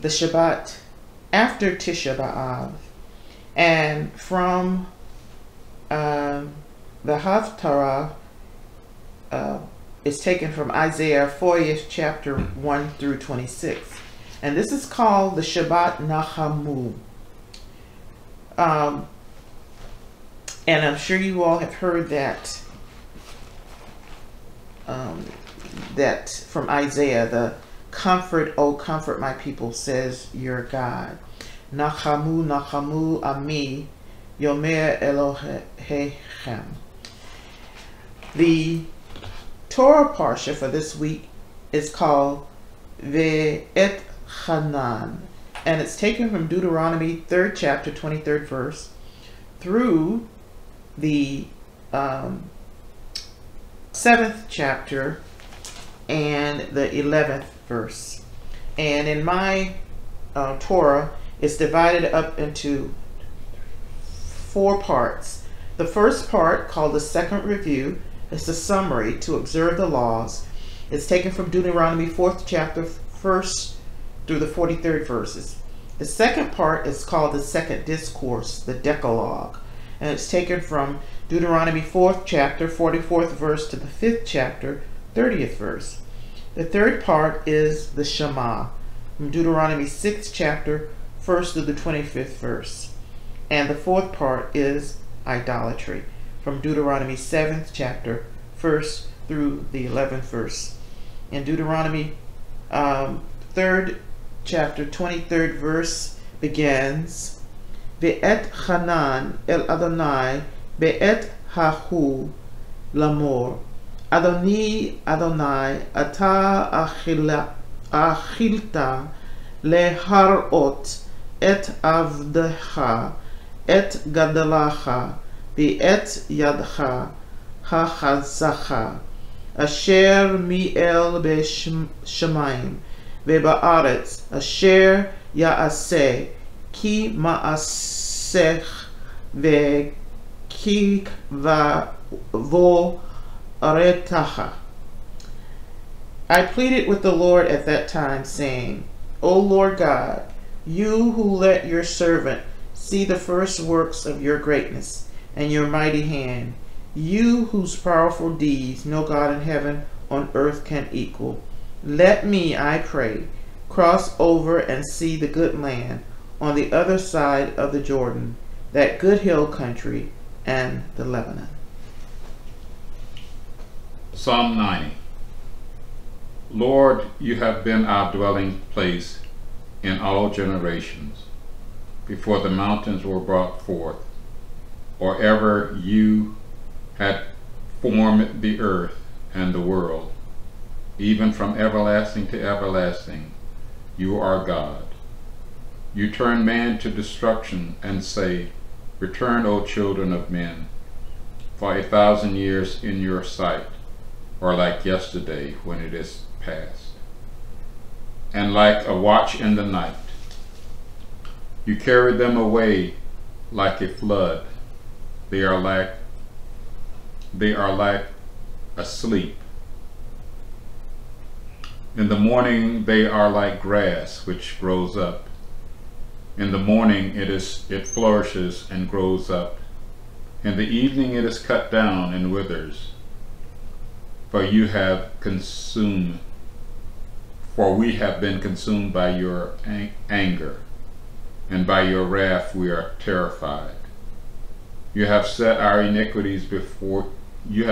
the Shabbat after Tisha B'Av, and from the Haftarah is taken from Isaiah 40th chapter 1 through 26. And this is called the Shabbat Nahamu. And I'm sure you all have heard that that from Isaiah, the comfort, O comfort my people, says your God. Nahamu, Nahamu, Ami, Yomer Elohechem. The Torah parsha for this week is called Va'Etchanan, and it's taken from Deuteronomy 3rd chapter 23rd verse through the 7th chapter and the 11th verse. And in my Torah, it's divided up into 4 parts. The first part, called the second review, is the summary to observe the laws. It's taken from Deuteronomy 4th chapter 1st through the 43rd verses. The second part is called the second discourse, the Decalogue, and it's taken from Deuteronomy 4th chapter 44th verse to the 5th chapter 30th verse. The third part is the Shema, from Deuteronomy 6th chapter 1st to the 25th verse. And the fourth part is idolatry, from Deuteronomy 7th chapter 1st through the 11th verse. In Deuteronomy 3rd chapter 23rd verse begins, Va'etchanan el Adonai be'et hahu lamor Adoni Adonai ata achilta leharot et avdecha et gadalacha be'et yadcha hachazacha asher mi'el be'shemayim ve'ba'aretz asher ya'aseh ki ma'asech ve'ki va'vo aretacha. I pleaded with the Lord at that time, saying, O Lord God, you who let your servant see the first works of your greatness and your mighty hand, you whose powerful deeds no God in heaven on earth can equal, let me, I pray, cross over and see the good land on the other side of the Jordan, that good hill country and the Lebanon. Psalm 90. Lord, you have been our dwelling place in all generations, before the mountains were brought forth, or ever you had formed the earth and the world. Even from everlasting to everlasting, you are God. You turn man to destruction and say, Return, O children of men, for 1,000 years in your sight are like yesterday when it is past, and like a watch in the night. You carry them away like a flood. They are like asleep. In the morning they are like grass which grows up. In the morning it flourishes and grows up. In the evening it is cut down and withers. For we have been consumed by your anger, and by your wrath we are terrified. You have set our iniquities before you,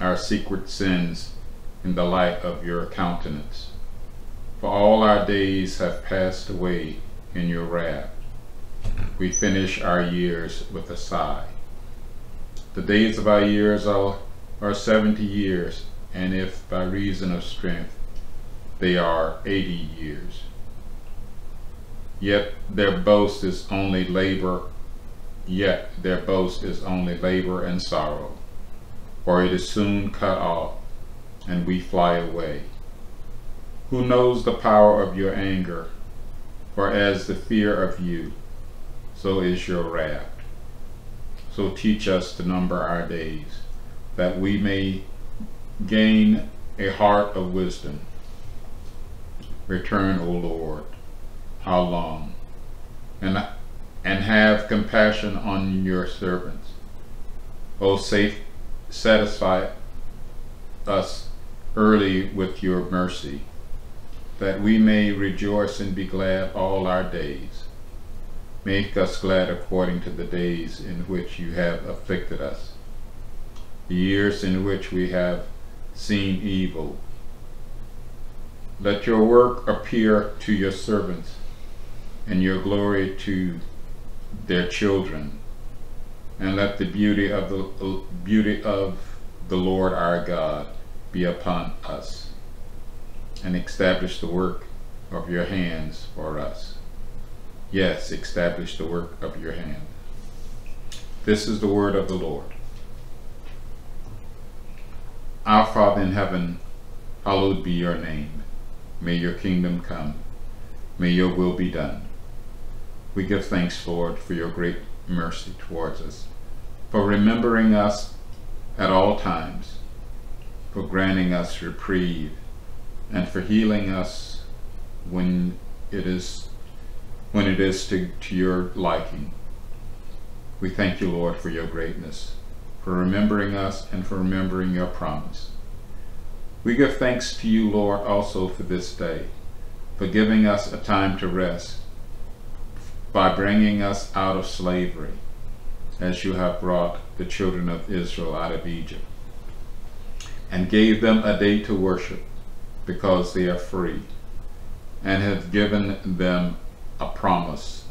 our secret sins in the light of your countenance. For all our days have passed away in your wrath. We finish our years with a sigh. The days of our years are 70 years, and if by reason of strength they are 80 years. Yet their boast is only labor and sorrow, for it is soon cut off, and we fly away. Who knows the power of your anger? For as the fear of you, so is your wrath. So teach us to number our days, that we may gain a heart of wisdom. Return, O Lord, how long? And have compassion on your servants. O satisfy us early with your mercy, that we may rejoice and be glad all our days. Make us glad according to the days in which you have afflicted us, the years in which we have seen evil. Let your work appear to your servants, and your glory to their children, and let the beauty of the Lord our God be upon us, and establish the work of your hands for us. Yes, establish the work of your hand. This is the word of the Lord. Our Father in heaven, hallowed be your name. May your kingdom come. May your will be done. We give thanks, Lord, for your great mercy towards us, for remembering us at all times, for granting us reprieve, and for healing us when it is to your liking. We thank you, Lord, for your greatness, for remembering us, and for remembering your promise. We give thanks to you, Lord, also for this day, for giving us a time to rest, by bringing us out of slavery, as you have brought the children of Israel out of Egypt, and gave them a day to worship, because they are free, and have given them a promise,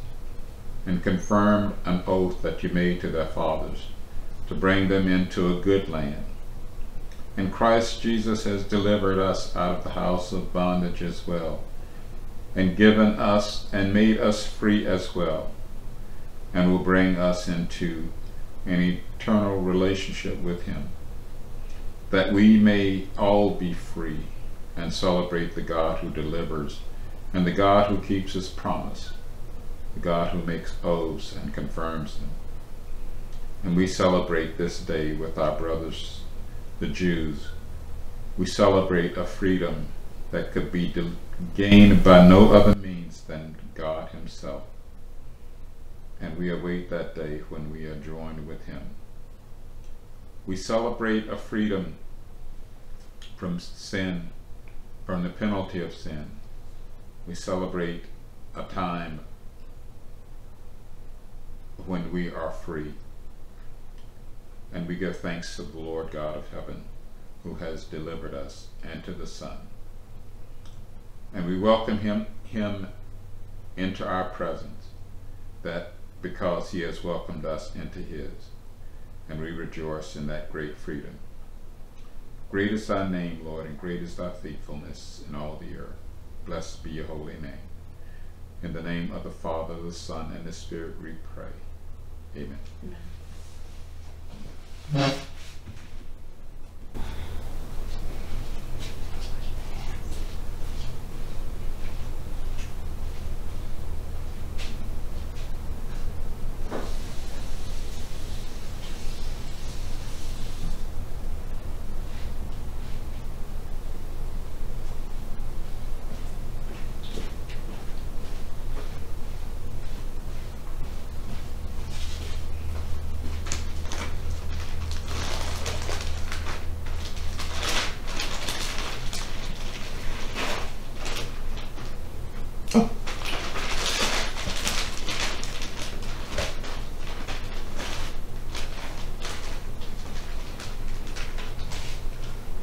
and confirmed an oath that you made to their fathers, to bring them into a good land. And Christ Jesus has delivered us out of the house of bondage as well, and given us and made us free as well, and will bring us into an eternal relationship with him, that we may all be free and celebrate the God who delivers, and the God who keeps his promise, the God who makes oaths and confirms them. And we celebrate this day with our brothers, the Jews. We celebrate a freedom that could be gained by no other means than God himself. And we await that day when we are joined with him. We celebrate a freedom from sin, from the penalty of sin. We celebrate a time when we are free. And we give thanks to the Lord God of heaven, who has delivered us, and to the Son. And we welcome him into our presence, that because he has welcomed us into his, and we rejoice in that great freedom. Great is thy name, Lord, and great is thy faithfulness in all the earth. Blessed be your holy name. In the name of the Father, the Son, and the Spirit we pray. Amen. Amen.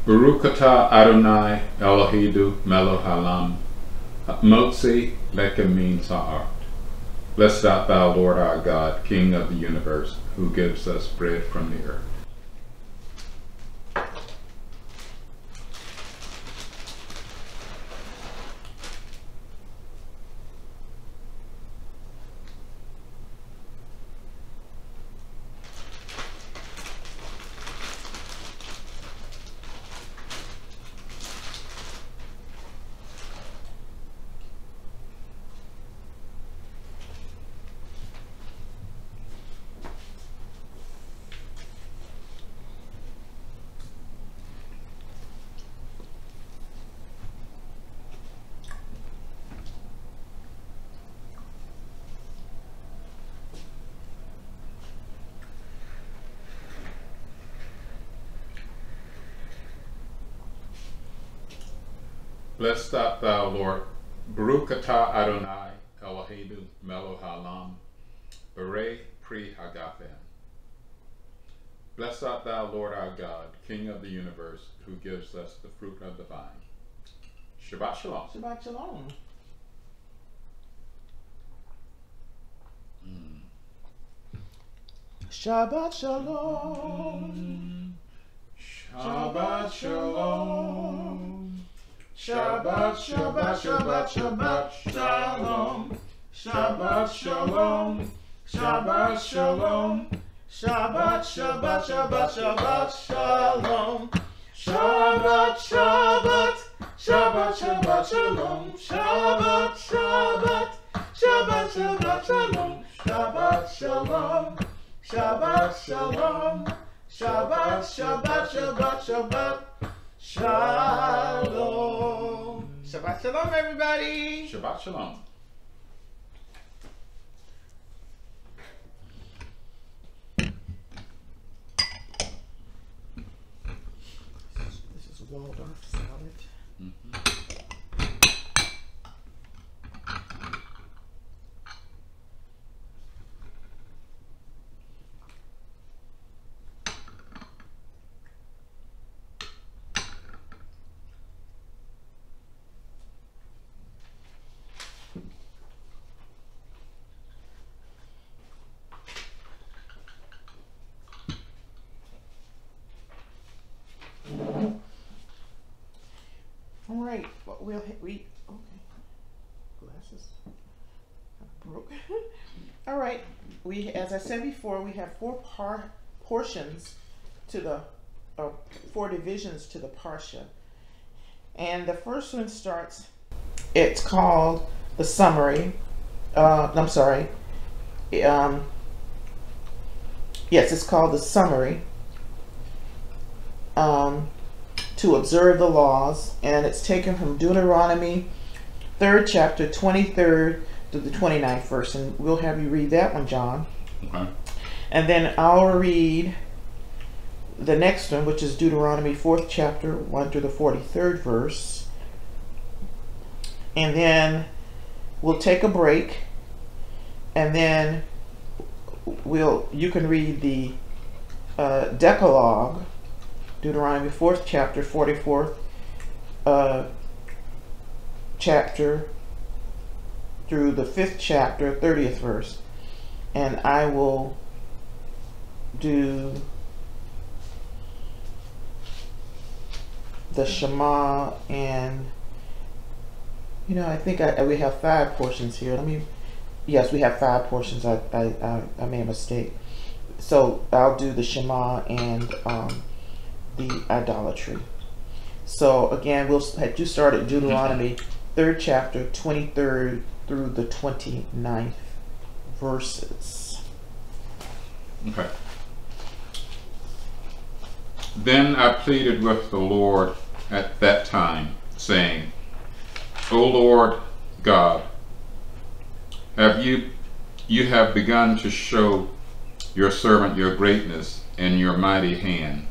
Baruch atah Adonai Eloheinu melech haolam, motzi lekemin sa'art. Blessed art thou, Lord our God, King of the universe, who gives us bread from the earth. Blessed art thou, Lord. Baruch atah Adonai, Eloheinu, melech haolam, borei pri ha'gafen. Blessed art thou, Lord our God, King of the universe, who gives us the fruit of the vine. Shabbat shalom. Shabbat shalom. Shabbat shalom. Shabbat shalom. Shabbat, Shabbat, Shabbat, Shabbat shalom. Shabbat shalom. Shabbat shalom. Shabbat, Shabbat, Shabbat, Shabbat shalom. Shabbat, Shabbat, Shabbat, Shabbat shalom. Shabbat, Shabbat, Shabbat, Shabbat shalom. Shabbat shalom. Shabbat shalom. Shabbat, Shabbat, Shabbat, Shabbat shalom. Shabbat shalom, everybody. Shabbat shalom. This is Waldorf salad. Right, but we'll hit we okay. Glasses broke. All right, we as I said before, we have four portions to the four divisions to the parsha, and the first one starts. It's called the summary. I'm sorry. Yes, it's called the summary. To observe the laws, and it's taken from Deuteronomy 3rd chapter 23rd to the 29th verse, and we'll have you read that one, John. Okay. And then I'll read the next one, which is Deuteronomy 4th chapter 1 through the 43rd verse, and then we'll take a break, and then you can read the Decalogue, Deuteronomy 4th chapter, 44th chapter through the 5th chapter, 30th verse. And I will do the Shema, and you know, I think we have five portions here. Let me, yes, we have five portions. I made a mistake. So I'll do the Shema and the idolatry. So again, we'll had you start at Deuteronomy 3rd chapter 23rd through the 29th verses. Okay. Then I pleaded with the Lord at that time, saying, O Lord God, you have begun to show your servant your greatness and your mighty hand.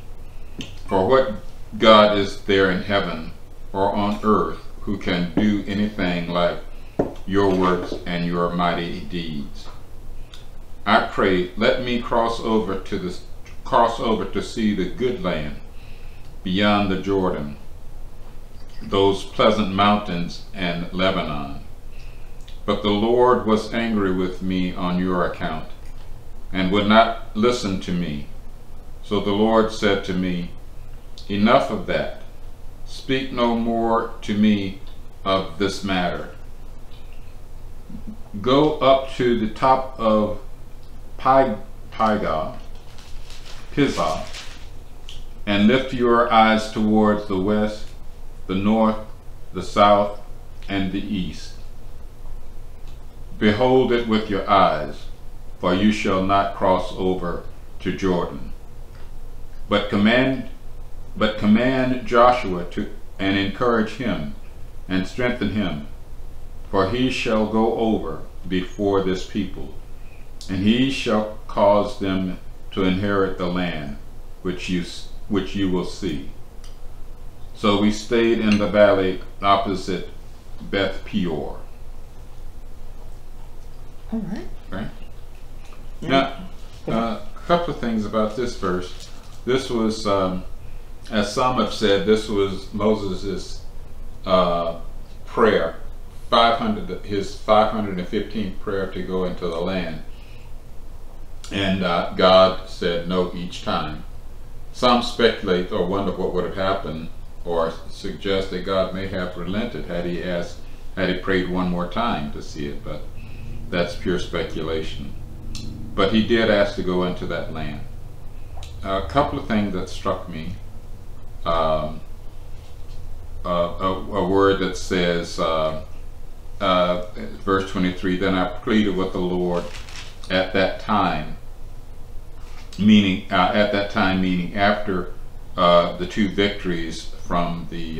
For what God is there in heaven or on earth who can do anything like your works and your mighty deeds? I pray, let me cross over to see the good land beyond the Jordan, those pleasant mountains and Lebanon. But the Lord was angry with me on your account and would not listen to me. So the Lord said to me, enough of that. Speak no more to me of this matter. Go up to the top of Pisgah, and lift your eyes towards the west, the north, the south, and the east. Behold it with your eyes, for you shall not cross over to Jordan. But command Joshua and encourage him and strengthen him, for he shall go over before this people, and he shall cause them to inherit the land which you will see. So we stayed in the valley opposite Beth Peor. All right. Right. Yeah. Now, a couple of things about this verse. This was, as some have said, this was Moses' prayer, his 515th prayer to go into the land. And God said no each time. Some speculate or wonder what would have happened, or suggest that God may have relented had he asked, had he prayed one more time to see it, but that's pure speculation. But he did ask to go into that land. A couple of things that struck me. A word that says, verse 23, then I pleaded with the Lord at that time, meaning after the two victories from the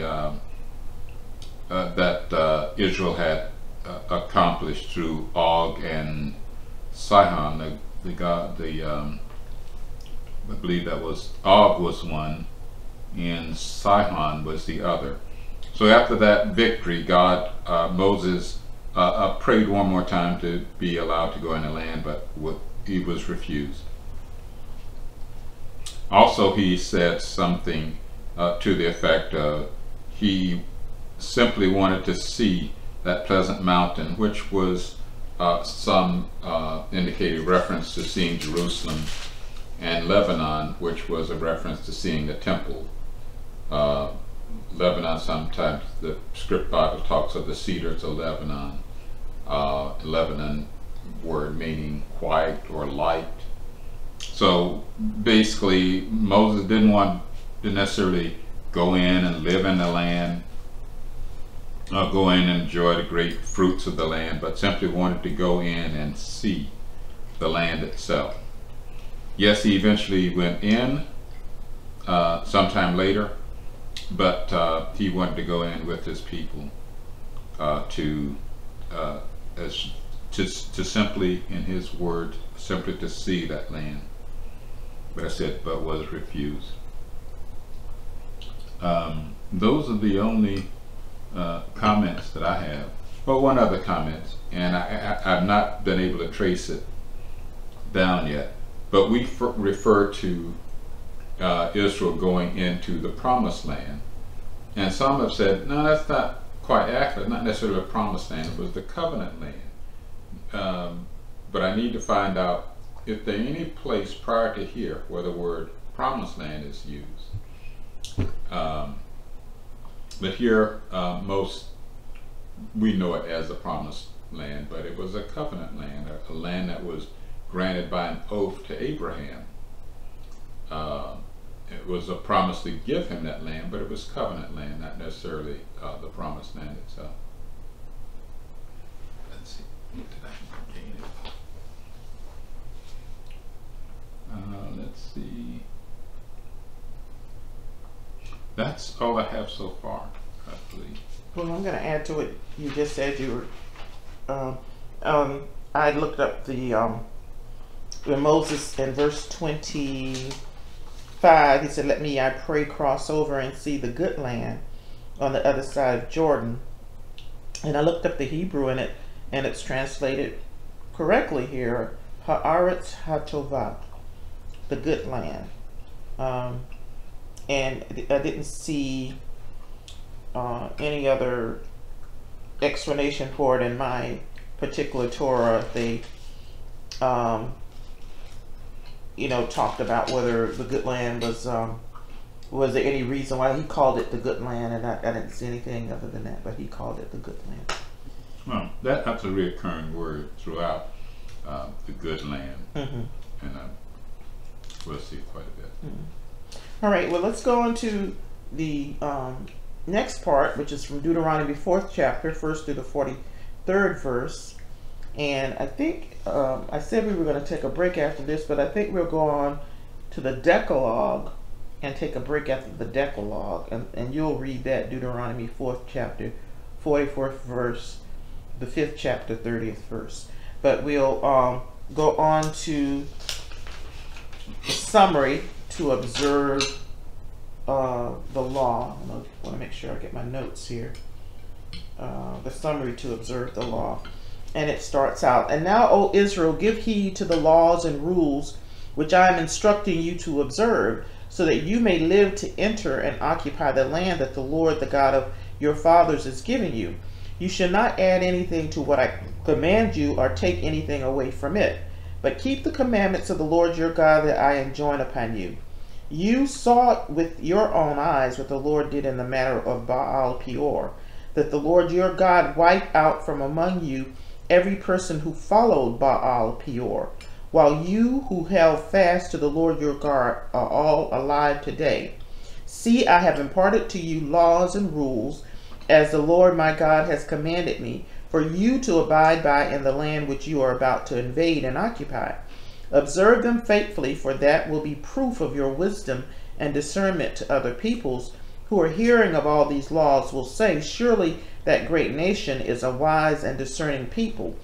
that Israel had accomplished through Og and Sihon, the god, the I believe that was Og was one and Sihon was the other. So after that victory, God, Moses prayed one more time to be allowed to go in the land, but he was refused. Also, he said something to the effect of, he simply wanted to see that pleasant mountain, which was some indicated reference to seeing Jerusalem and Lebanon, which was a reference to seeing the temple. Lebanon, sometimes the script Bible talks of the cedars of Lebanon. Lebanon word meaning white or light. So basically Moses didn't necessarily go in and live in the land, or go in and enjoy the great fruits of the land, but simply wanted to go in and see the land itself. Yes, he eventually went in sometime later, but he wanted to go in with his people to simply, in his words, simply to see that land. But I said, but was refused. Those are the only comments that I have. But one other comment, and I've not been able to trace it down yet, but we refer to Israel going into the promised land. And some have said, no, that's not quite accurate, not necessarily a promised land, it was the covenant land. But I need to find out if there any place prior to here where the word promised land is used. But here, we know it as a promised land, but it was a covenant land, a land that was granted by an oath to Abraham. It was a promise to give him that land, but it was covenant land, not necessarily the promised land itself. Let's see. Let's see. That's all I have so far, I believe. Well, I'm going to add to what you just said. You were, I looked up the when Moses in verse 25, he said, "Let me, I pray, cross over and see the good land on the other side of Jordan." And I looked up the Hebrew in it, and it's translated correctly here, Haaretz HaTovah, the good land. And I didn't see any other explanation for it in my particular Torah. They, you know, talked about whether the good land was there any reason why he called it the good land, and I didn't see anything other than that, but he called it the good land. Well, that's a reoccurring word throughout the good land, and we'll see quite a bit. All right, well, let's go on to the next part, which is from Deuteronomy 4th chapter, 1st through the 43rd verse. And I think, I said we were going to take a break after this, but I think we'll go on to the Decalogue and take a break after the Decalogue. And you'll read that, Deuteronomy 4th chapter, 44th verse, the 5th chapter, 30th verse. But we'll go on to the summary to observe the law. I want to make sure I get my notes here. The summary to observe the law. And it starts out, "And now, O Israel, give heed to the laws and rules which I am instructing you to observe, so that you may live to enter and occupy the land that the Lord, the God of your fathers, is giving you. You shall not add anything to what I command you or take anything away from it, but keep the commandments of the Lord your God that I enjoin upon you. You saw with your own eyes what the Lord did in the matter of Baal Peor, that the Lord your God wiped out from among you every person who followed Baal Peor, while you who held fast to the Lord your God are all alive today. See, I have imparted to you laws and rules, as the Lord my God has commanded me, for you to abide by in the land which you are about to invade and occupy. Observe them faithfully, for that will be proof of your wisdom and discernment to other peoples, who are hearing of all these laws will say, surely that great nation is a wise and discerning people.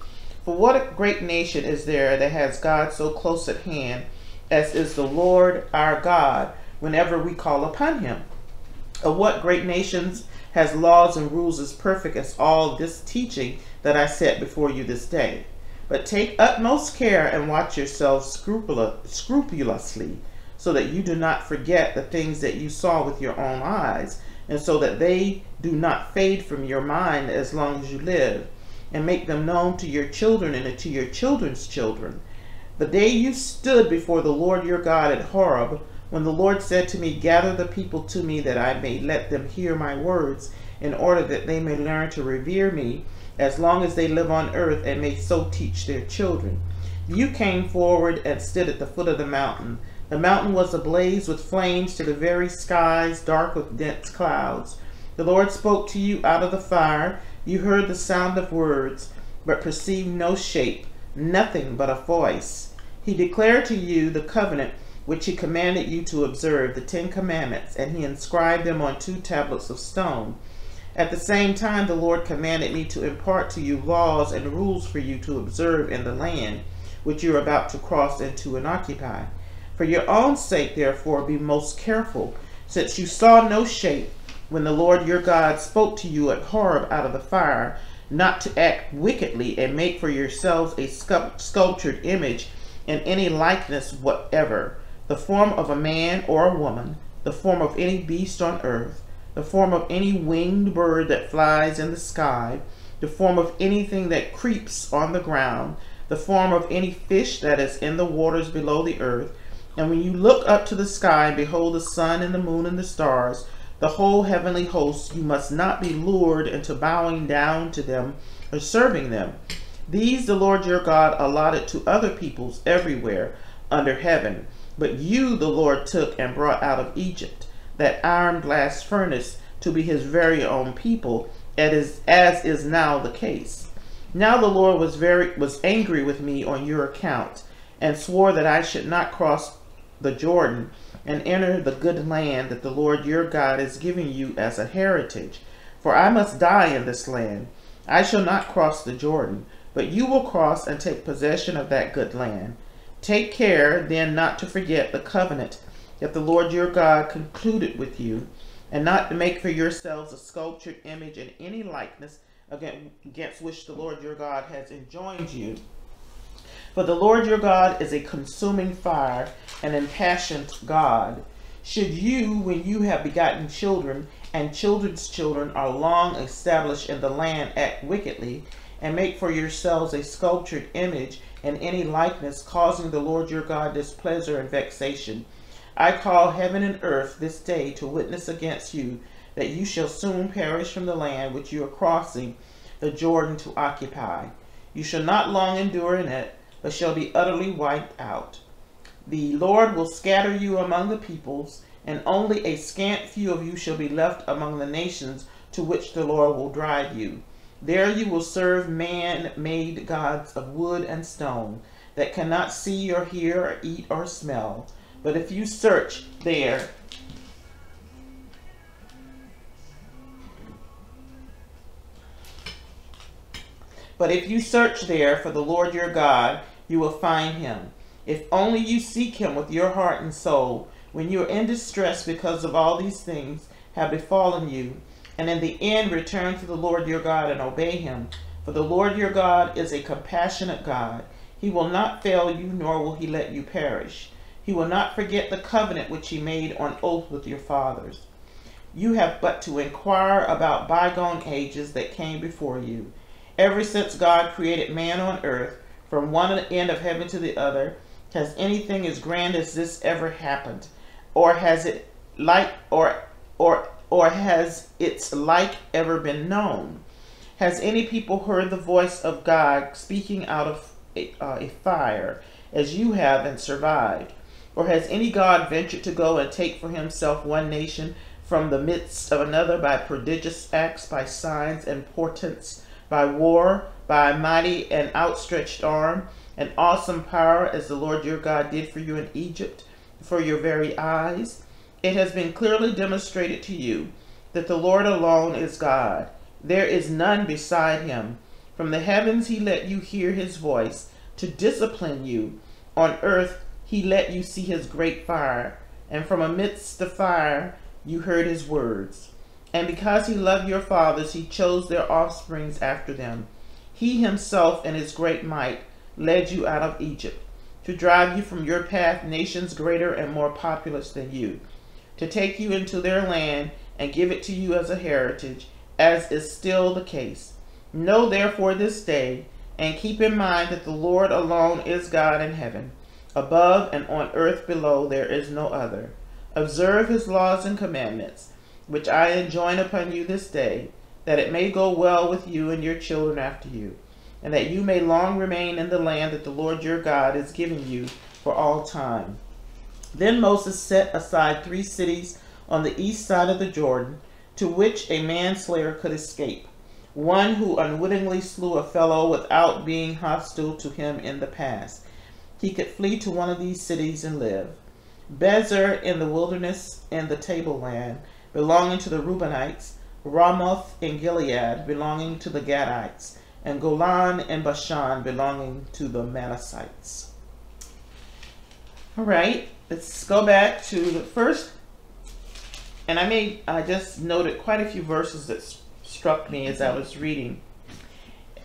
For what a great nation is there that has God so close at hand as is the Lord our God whenever we call upon him? Of what great nations has laws and rules as perfect as all this teaching that I set before you this day? But take utmost care and watch yourselves scrupulously, so that you do not forget the things that you saw with your own eyes, and so that they do not fade from your mind as long as you live, and make them known to your children and to your children's children. The day you stood before the Lord your God at Horeb, when the Lord said to me, gather the people to me that I may let them hear my words, in order that they may learn to revere me as long as they live on earth and may so teach their children. You came forward and stood at the foot of the mountain. The mountain was ablaze with flames to the very skies, dark with dense clouds. The Lord spoke to you out of the fire. You heard the sound of words, but perceived no shape, nothing but a voice. He declared to you the covenant which he commanded you to observe, the 10 Commandments, and he inscribed them on 2 tablets of stone. At the same time, the Lord commanded me to impart to you laws and rules for you to observe in the land which you are about to cross into and occupy. For your own sake, therefore, be most careful, since you saw no shape when the Lord your God spoke to you at Horeb out of the fire, not to act wickedly and make for yourselves a sculptured image in any likeness whatever, the form of a man or a woman, the form of any beast on earth, the form of any winged bird that flies in the sky, the form of anything that creeps on the ground, the form of any fish that is in the waters below the earth. And when you look up to the sky and behold the sun and the moon and the stars, the whole heavenly host, you must not be lured into bowing down to them or serving them. These the Lord your God allotted to other peoples everywhere under heaven. But you the Lord took and brought out of Egypt, that iron blast furnace, to be his very own people, as is now the case. Now the Lord was angry with me on your account, and swore that I should not cross the Jordan and enter the good land that the Lord your God is giving you as a heritage. For I must die in this land. I shall not cross the Jordan, but you will cross and take possession of that good land. Take care then not to forget the covenant that the Lord your God concluded with you, and not to make for yourselves a sculptured image in any likeness against which the Lord your God has enjoined you. For the Lord your God is a consuming fire, an impassioned God. Should you, when you have begotten children, and children's children are long established in the land, act wickedly, and make for yourselves a sculptured image and any likeness, causing the Lord your God displeasure and vexation, I call heaven and earth this day to witness against you that you shall soon perish from the land which you are crossing the Jordan to occupy. You shall not long endure in it, but shall be utterly wiped out. The Lord will scatter you among the peoples, and only a scant few of you shall be left among the nations to which the Lord will drive you. There you will serve man-made gods of wood and stone that cannot see or hear or eat or smell. But if you search there, for the Lord your God, you will find him. If only you seek him with your heart and soul, when you are in distress because of all these things have befallen you, and in the end return to the Lord your God and obey him. For the Lord your God is a compassionate God. He will not fail you, nor will he let you perish. He will not forget the covenant which he made on oath with your fathers. You have but to inquire about bygone ages that came before you. Ever since God created man on earth, from one end of heaven to the other, has anything as grand as this ever happened, or has it like or has its like ever been known? Has any people heard the voice of God speaking out of a fire, as you have, and survived? Or has any God ventured to go and take for himself one nation from the midst of another by prodigious acts, by signs and portents, by war, by a mighty and outstretched arm, an awesome power, as the Lord your God did for you in Egypt, for your very eyes? It has been clearly demonstrated to you that the Lord alone is God. There is none beside him. From the heavens he let you hear his voice to discipline you. On earth he let you see his great fire, and from amidst the fire you heard his words. And because he loved your fathers, he chose their offsprings after them. He himself in his great might led you out of Egypt, to drive you from your path nations greater and more populous than you, to take you into their land and give it to you as a heritage, as is still the case. Know therefore this day, and keep in mind that the Lord alone is God in heaven, above and on earth below, there is no other. Observe his laws and commandments, which I enjoin upon you this day, that it may go well with you and your children after you, and that you may long remain in the land that the Lord your God is giving you for all time. Then Moses set aside 3 cities on the east side of the Jordan, to which a manslayer could escape, one who unwittingly slew a fellow without being hostile to him in the past. He could flee to one of these cities and live. Bezer in the wilderness and the tableland, belonging to the Reubenites, Ramoth in Gilead, belonging to the Gadites, and Golan and Bashan, belonging to the Manassites. All right, let's go back to the first, and I just noted quite a few verses that struck me as I was reading.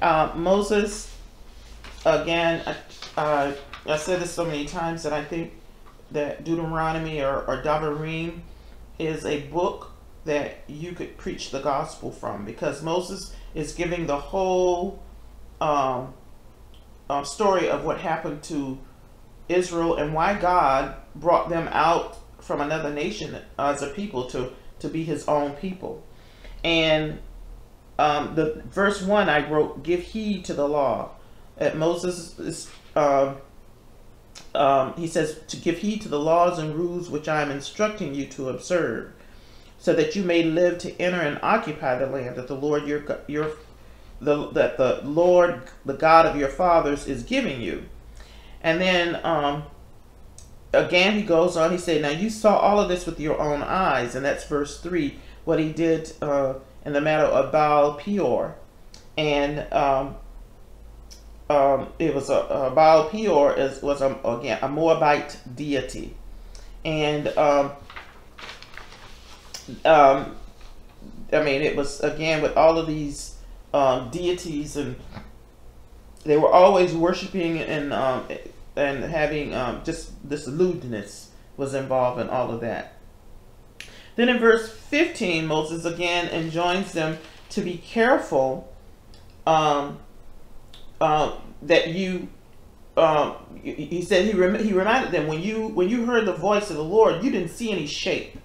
Moses, again, I said this so many times that I think that Deuteronomy or Devarim is a book that you could preach the gospel from, because Moses is giving the whole story of what happened to Israel and why God brought them out from another nation as a people to be his own people. And the verse 1 I wrote, give heed to the law. That Moses is he says to give heed to the laws and rules which I am instructing you to observe, so that you may live to enter and occupy the land that the Lord the God of your fathers is giving you. And then again he goes on, he said, now you saw all of this with your own eyes, and that's verse 3, what he did in the matter of Baal Peor. And it was a Baal Peor was again a Moabite deity, and I mean, it was again with all of these deities, and they were always worshiping and having just this lewdness was involved in all of that. Then in verse 15, Moses again enjoins them to be careful. That you, he said, he reminded them, when you heard the voice of the Lord, you didn't see any shape,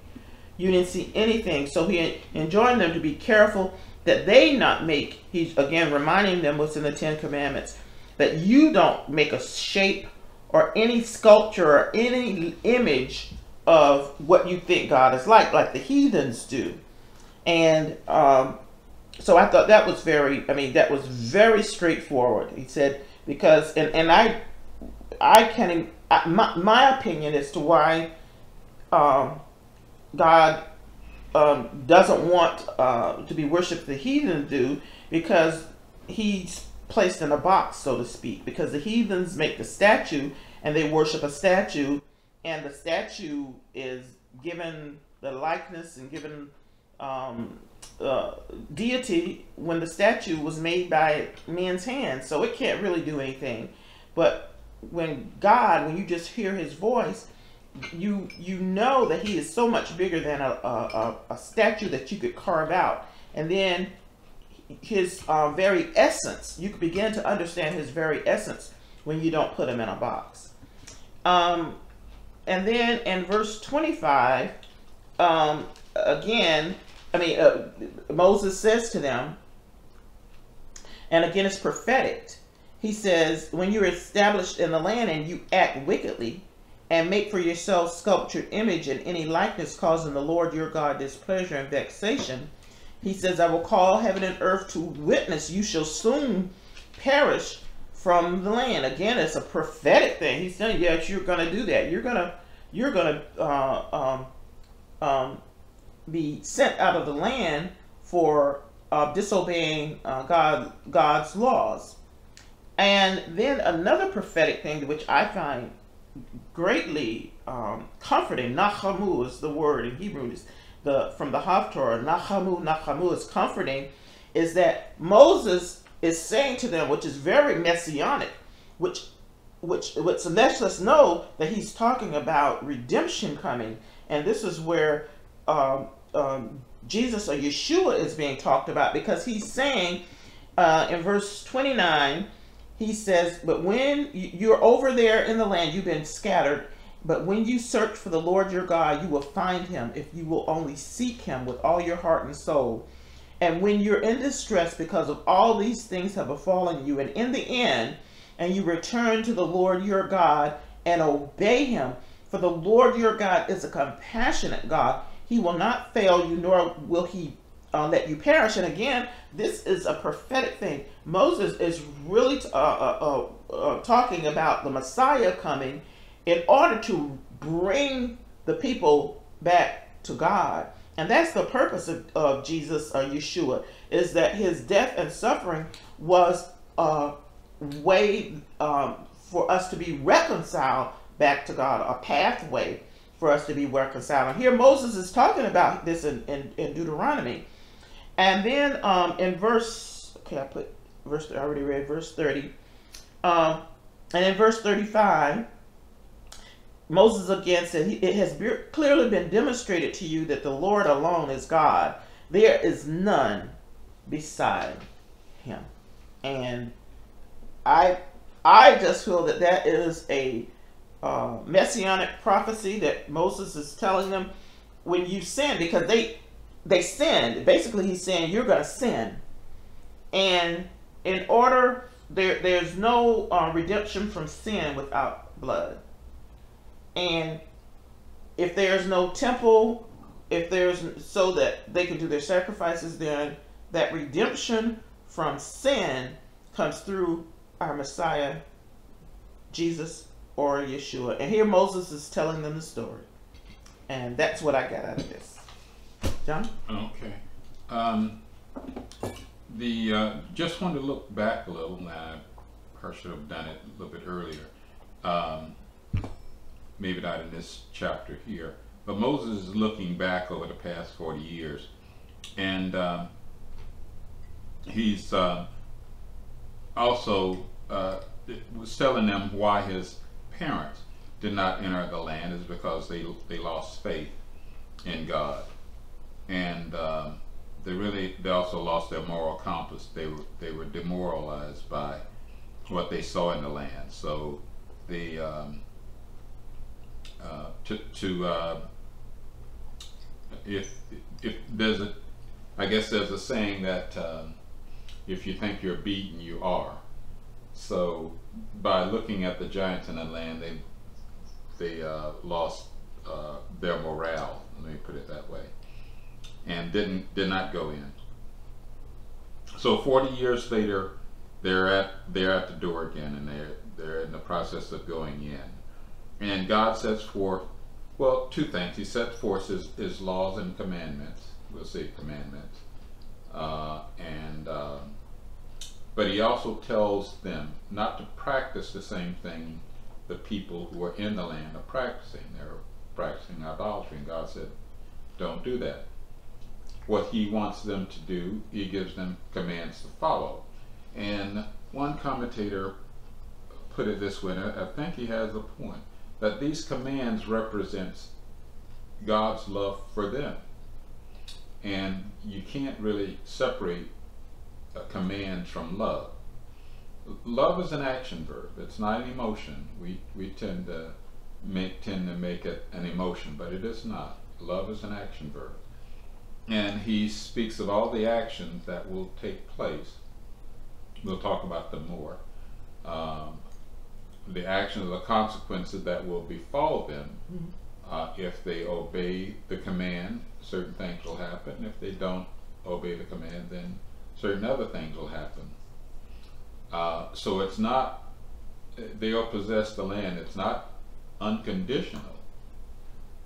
you didn't see anything. So he enjoined them to be careful that they not make, he's again reminding them what's in the 10 Commandments, that you don't make a shape or any sculpture or any image of what you think God is like the heathens do. And, so I thought that was very straightforward. He said, because, and my opinion as to why God doesn't want to be worshiped the heathen do, because he's placed in a box, so to speak, because the heathens make the statue and they worship a statue, and the statue is given the likeness and given deity when the statue was made by men's hands, so it can't really do anything. But when God, when you just hear his voice, you know that he is so much bigger than a statue that you could carve out. And then his very essence, you could begin to understand his very essence when you don't put him in a box. And then in verse 25, Moses says to them, and again it's prophetic, he says, when you're established in the land and you act wickedly and make for yourself sculptured image and any likeness causing the Lord your God displeasure and vexation, he says, I will call heaven and earth to witness, you shall soon perish from the land. Again, it's a prophetic thing. He's saying, yes, you're going to do that. You're going to be sent out of the land for disobeying God's laws. And then another prophetic thing, which I find greatly comforting, Nahamu is the word in Hebrew, is from the Haftarah, Nahamu is comforting, is that Moses is saying to them, which is very messianic, which lets us know that he's talking about redemption coming. And this is where Jesus or Yeshua is being talked about, because he's saying in verse 29, he says, but when you're over there in the land, you've been scattered, but when you search for the Lord your God, you will find him if you will only seek him with all your heart and soul. And when you're in distress because of all these things have befallen you, and in the end, and you return to the Lord your God and obey him, for the Lord your God is a compassionate God. He will not fail you, nor will he let you perish. And again, this is a prophetic thing. Moses is really talking about the Messiah coming in order to bring the people back to God. And that's the purpose of Jesus, Yeshua, is that his death and suffering was a way for us to be reconciled back to God, a pathway for us to be reconciled. And here Moses is talking about this in Deuteronomy. And then in verse, okay, I put verse, I already read verse 30. And in verse 35, Moses again said, it has clearly been demonstrated to you that the Lord alone is God. There is none beside him. And I just feel that that is a messianic prophecy that Moses is telling them, when you sin, because they sinned. Basically, he's saying you're going to sin. And in order, there's no redemption from sin without blood. And if there's no temple, if there's, so that they can do their sacrifices, then that redemption from sin comes through our Messiah, Jesus or Yeshua. And here Moses is telling them the story. And that's what I got out of this. John? Okay. Just wanted to look back a little, and I should have done it a little bit earlier. Maybe not in this chapter here, but Moses is looking back over the past 40 years, and he's also was telling them why his parents did not enter the land is because they lost faith in God, and they also lost their moral compass. They were demoralized by what they saw in the land, so they if there's a, I guess there's a saying that if you think you're beaten, you are. So by looking at the giants in the land, they lost their morale, let me put it that way, and did not go in. So 40 years later, they're at the door again, and they're in the process of going in. And God sets forth, well, two things. He sets forth his laws and commandments. We'll see commandments. But he also tells them not to practice the same thing the people who were in the land are practicing. They're practicing idolatry, and God said, don't do that. What he wants them to do, he gives them commands to follow. And one commentator put it this way, and I think he has a point, that these commands represents God's love for them. And you can't really separate commands from love. Love is an action verb. It's not an emotion. We tend to make it an emotion, but it is not. Love is an action verb. And he speaks of all the actions that will take place. We'll talk about them more. The actions, the consequences that will befall them. Mm-hmm. If they obey the command, certain things will happen. If they don't obey the command, then certain other things will happen. So it's not, they all possess the land. It's not unconditional.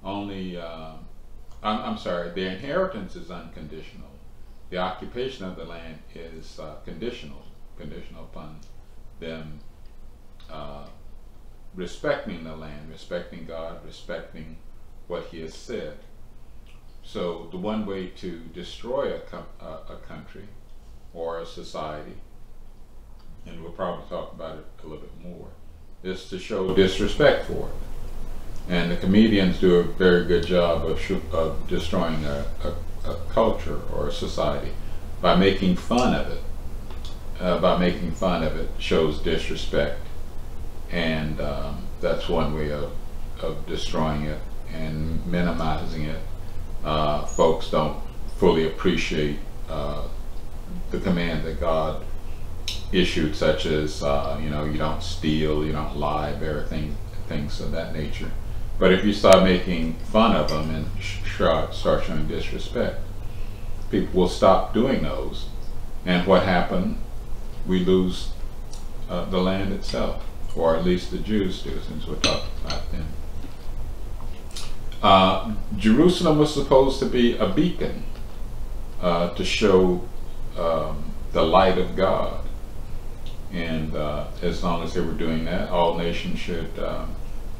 Only, I'm sorry, their inheritance is unconditional. The occupation of the land is conditional upon them respecting the land, respecting God, respecting what he has said. So the one way to destroy a country or a society, and we'll probably talk about it a little bit more, is to show disrespect for it. And the comedians do a very good job of destroying a culture or a society by making fun of it. Shows disrespect, and that's one way of destroying it and minimizing it. Folks don't fully appreciate the command that God issued, such as you know, you don't steal, you don't lie, things of that nature. But if you start making fun of them and start showing disrespect, people will stop doing those. And what happened? We lose the land itself, or at least the Jews do, since we're talking about them. Jerusalem was supposed to be a beacon to show the light of God. And as long as they were doing that, all nations should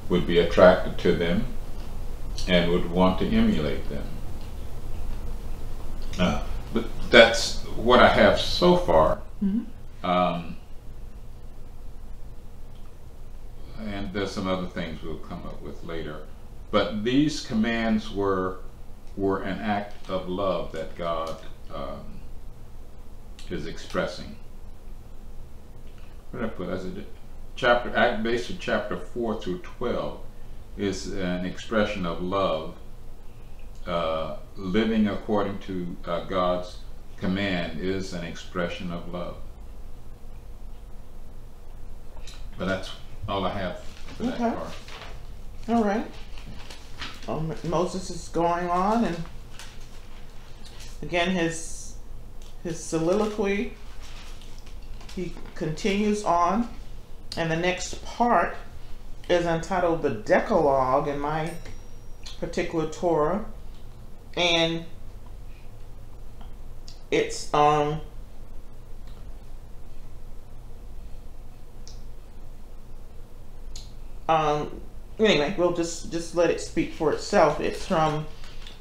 would be attracted to them and would want to emulate them. But that's what I have so far. Mm-hmm. And there's some other things we'll come up with later. But these commands were an act of love that God is expressing. What did I put? I said, chapter 4 through 12 is an expression of love, living according to God's command is an expression of love. But that's all I have for that part. All right. Well, Moses is going on, and again his soliloquy. He continues on, and the next part is entitled the Decalogue in my particular Torah, and it's anyway, we'll just let it speak for itself. It's from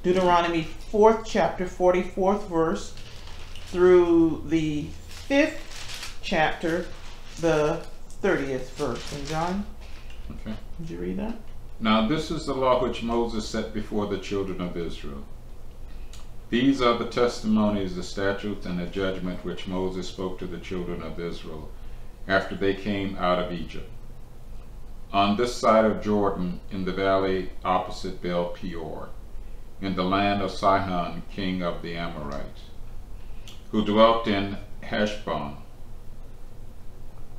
Deuteronomy 4th chapter 44th verse through the 5th chapter, the 30th verse. And John, okay, did you read that? Now this is the law which Moses set before the children of Israel. These are the testimonies, the statutes, and the judgment which Moses spoke to the children of Israel after they came out of Egypt, on this side of Jordan, in the valley opposite Baal Peor, in the land of Sihon, king of the Amorites, who dwelt in Heshbon,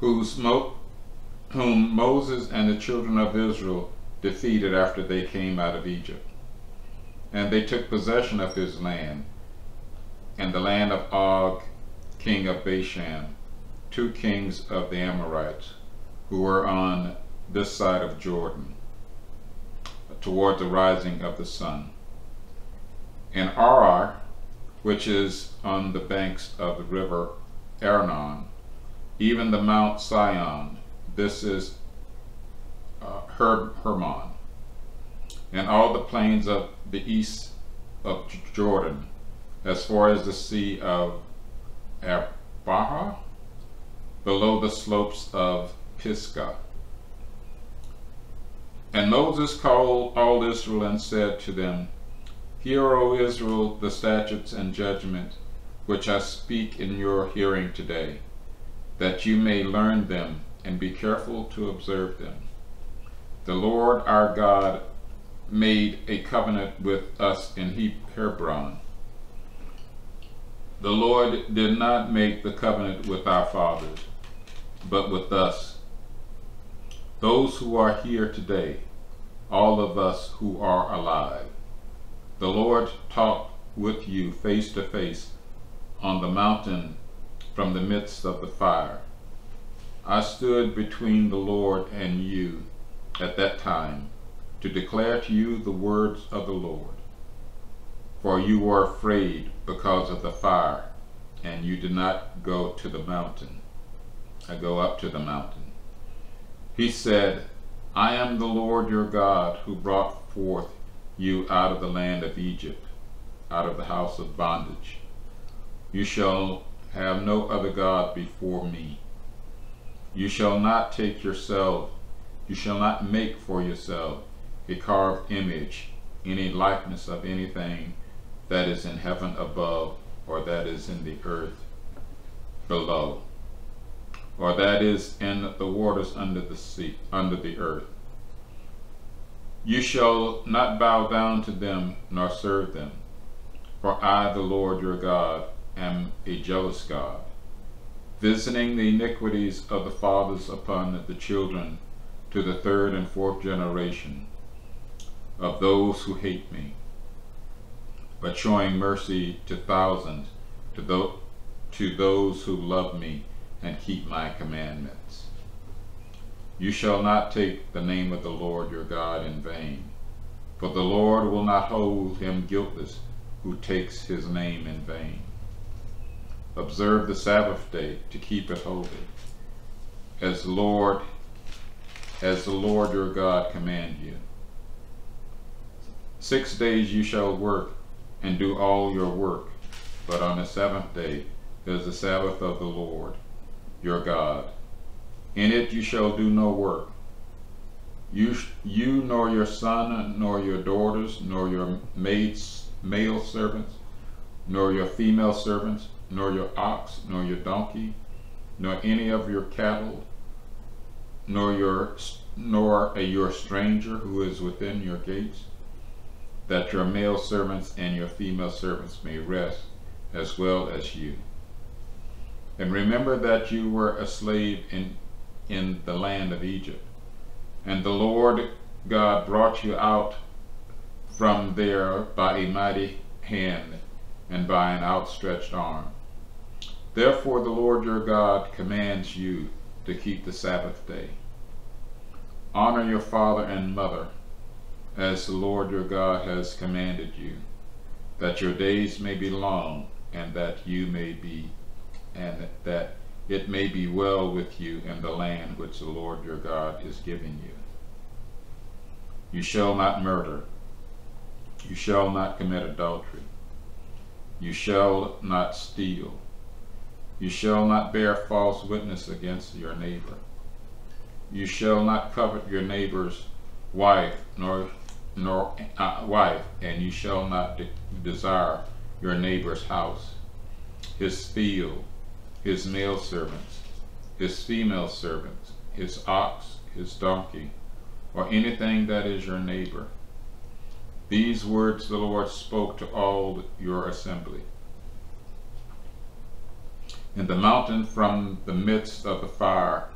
whom Moses and the children of Israel defeated after they came out of Egypt. And they took possession of his land, and the land of Og, king of Bashan, two kings of the Amorites, who were on this side of Jordan, toward the rising of the sun, and Arar, which is on the banks of the river Arnon, even the Mount Sion. This is Hermon, and all the plains of the east of Jordan, as far as the sea of Arabah, below the slopes of Pisgah. And Moses called all Israel and said to them, Hear, O Israel, the statutes and judgment which I speak in your hearing today, that you may learn them and be careful to observe them. The Lord our God made a covenant with us in Hebron. The Lord did not make the covenant with our fathers, but with us, those who are here today, all of us who are alive. The Lord talked with you face to face on the mountain from the midst of the fire. I stood between the Lord and you at that time, to declare to you the words of the Lord. For you were afraid because of the fire, and you did not go to the mountain. Go up to the mountain. He said, I am the Lord your God, who brought forth you out of the land of Egypt, out of the house of bondage. You shall have no other God before me. You shall not take yourself, you shall not make for yourself a carved image, any likeness of anything that is in heaven above, or that is in the earth below, or that is in the waters under the sea, under the earth. You shall not bow down to them, nor serve them, for I, the Lord your God, am a jealous God, visiting the iniquities of the fathers upon the children to the third and fourth generation of those who hate me, but showing mercy to thousands, to those who love me and keep my commandments. You shall not take the name of the Lord your God in vain, for the Lord will not hold him guiltless who takes his name in vain. Observe the Sabbath day to keep it holy, as the Lord your God commands you. 6 days you shall work and do all your work, but on the seventh day is the Sabbath of the Lord your God. In it you shall do no work, you nor your son, nor your daughters, nor your maids, male servants, nor your female servants, nor your ox, nor your donkey, nor any of your cattle, nor your stranger who is within your gates, that your male servants and your female servants may rest as well as you. And remember that you were a slave in the land of Egypt, and the Lord God brought you out from there by a mighty hand and by an outstretched arm. Therefore the Lord your God commands you to keep the Sabbath day. Honor your father and mother, as the Lord your God has commanded you, that your days may be long, and that it may be well with you in the land which the Lord your God is giving you. You shall not murder. You shall not commit adultery. You shall not steal. You shall not bear false witness against your neighbor. You shall not covet your neighbor's wife, and you shall not desire your neighbor's house, his field, his male servants, his female servants, his ox, his donkey, or anything that is your neighbor. These words the Lord spoke to all your assembly in the mountain from the midst of the fire,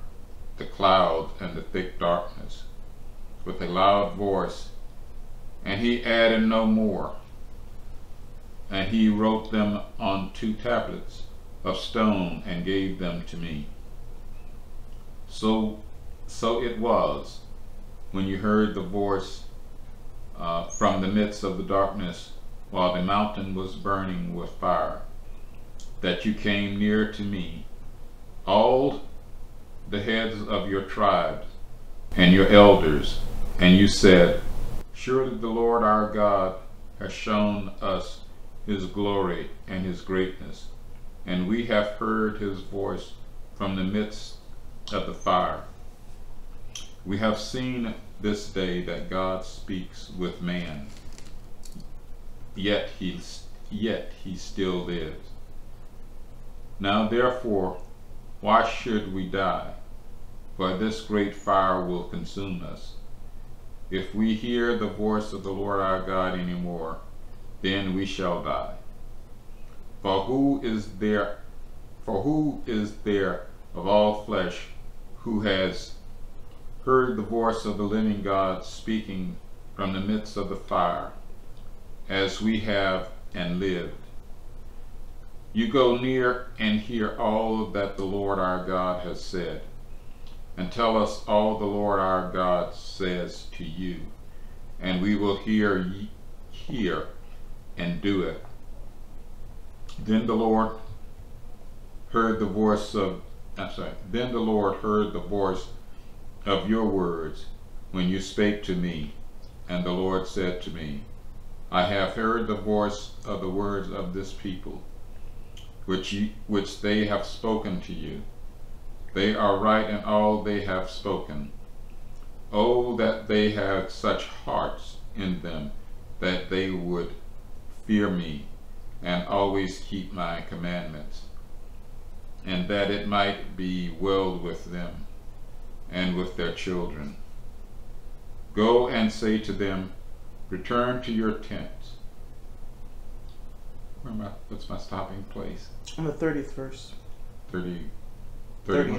the clouds, and the thick darkness, with a loud voice, and he added no more. And he wrote them on 2 tablets of stone and gave them to me. So it was, when you heard the voice from the midst of the darkness, while the mountain was burning with fire, that you came near to me, all the heads of your tribes, and your elders, and you said, surely the Lord our God has shown us his glory and his greatness, and we have heard his voice from the midst of the fire. We have seen this day that God speaks with man, yet he still lives. Now therefore, why should we die? For this great fire will consume us. If we hear the voice of the Lord our God any more, then we shall die. For who is there of all flesh who has heard the voice of the living God speaking from the midst of the fire, as we have and lived? You go near and hear all that the Lord our God has said, and tell us all the Lord our God says to you, and we will hear and do it. Then the Lord heard the voice of your words when you spake to me, and the Lord said to me, I have heard the voice of the words of this people, which they have spoken to you. They are right in all they have spoken. Oh, that they had such hearts in them that they would fear me and always keep my commandments, and that it might be well with them and with their children. Go and say to them, return to your tents. What's my stopping place? On the 30th verse. 30th. Okay.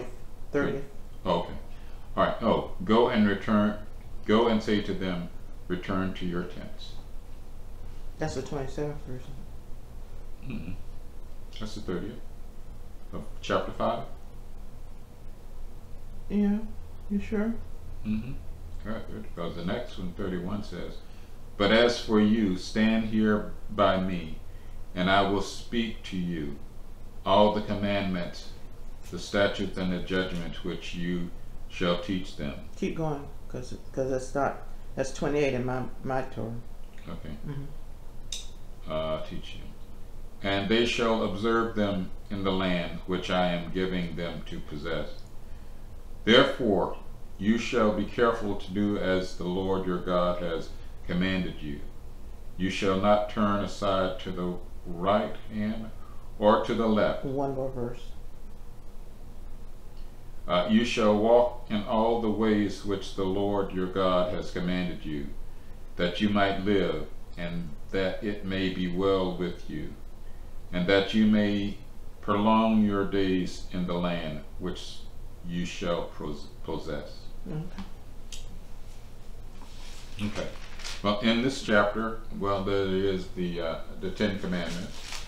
All right. Oh, go and say to them, return to your tents. That's the 27th verse. That's the 30th of chapter 5. Yeah. You sure? All right. Because the next one, 31, says, but as for you, stand here by me, and I will speak to you all the commandments, the statutes and the judgments which you shall teach them. Keep going, because that's 28 in my Torah. Okay. Teach you, and they shall observe them in the land which I am giving them to possess. Therefore you shall be careful to do as the Lord your God has commanded you. You shall not turn aside to the right hand or to the left. One more verse. You shall walk in all the ways which the Lord your God has commanded you, that you might live, and that it may be well with you, and that you may prolong your days in the land which you shall possess. Okay. Well, in this chapter, there is the Ten Commandments.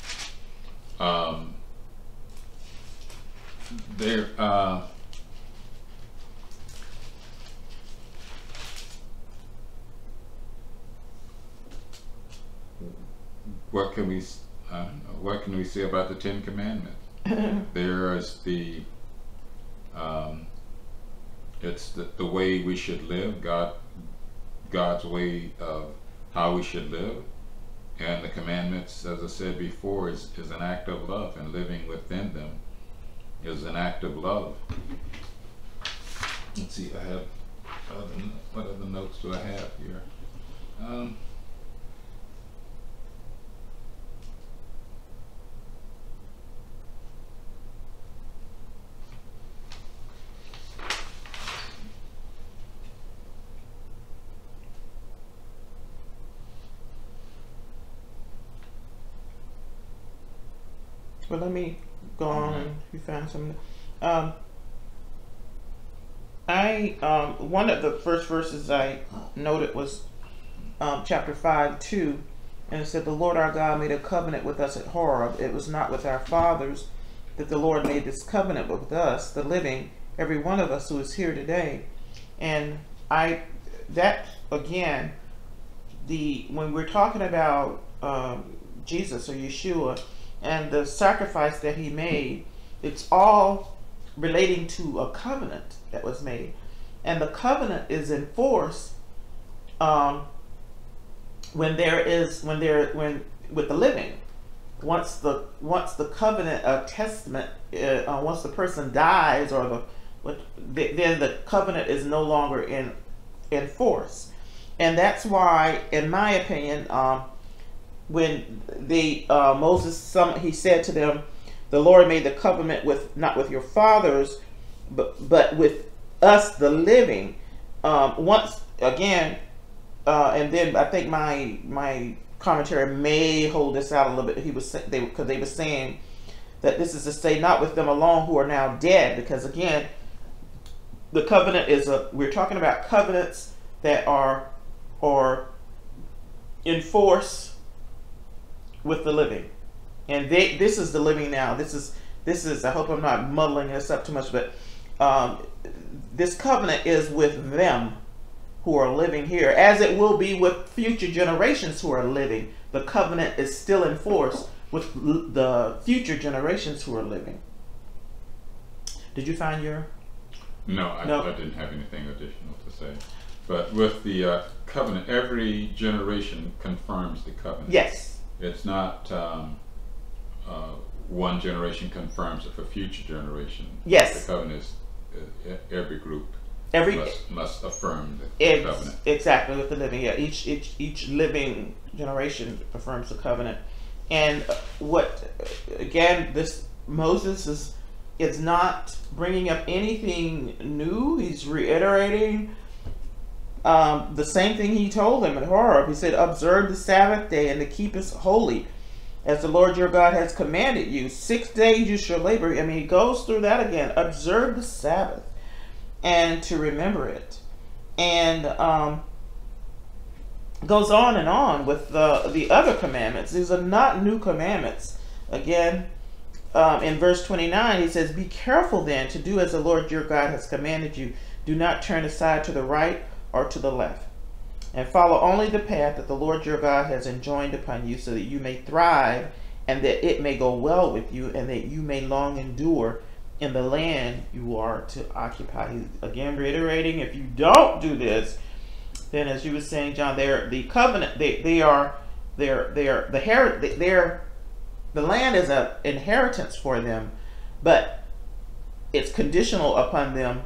What can we say about the Ten Commandments? There is the way we should live, God's way of how we should live, and the commandments, as I said before, is an act of love, and living within them is an act of love. Let's see, I have what other notes do I have here? Well, let me go on and you find something. One of the first verses I noted was chapter 5:2, and it said, the Lord our God made a covenant with us at Horeb. It was not with our fathers that the Lord made this covenant, but with us, the living, every one of us who is here today. And when we're talking about Jesus or Yeshua, and the sacrifice that he made, it's all relating to a covenant that was made. And the covenant is in force with the living. Once the covenant testament, once the person dies, or then the covenant is no longer in force. And that's why, in my opinion, when the Moses said to them, "The Lord made the covenant not with your fathers, but with us, the living." Once again, and then I think my commentary may hold this out a little bit. They were saying that this is to say, not with them alone who are now dead, because again, the covenant we're talking about covenants that are in force with the living, and this is the living now. This is. I hope I'm not muddling this up too much, but this covenant is with them who are living here, as it will be with future generations who are living. The covenant is still in force with the future generations who are living. Did you find your? No, I didn't have anything additional to say. But with the covenant, every generation confirms the covenant. Yes. It's not one generation confirms it for future generation. Yes. The covenant is every group. Must affirm the covenant. Exactly, with the living. Yeah, each living generation affirms the covenant. And what again? This Moses is not bringing up anything new. He's reiterating the same thing he told them at Horeb. He said, "Observe the Sabbath day and to keep it holy, as the Lord your God has commanded you. 6 days you shall labor." I mean, he goes through that again. Observe the Sabbath and to remember it, and goes on and on with the other commandments. These are not new commandments. Again, in verse 29, he says, "Be careful then to do as the Lord your God has commanded you. Do not turn aside to the right or to the left, and follow only the path that the Lord your God has enjoined upon you, so that you may thrive, and that it may go well with you, and that you may long endure in the land you are to occupy." He's again reiterating, if you don't do this, then, as you were saying, John, the land is an inheritance for them, but it's conditional upon them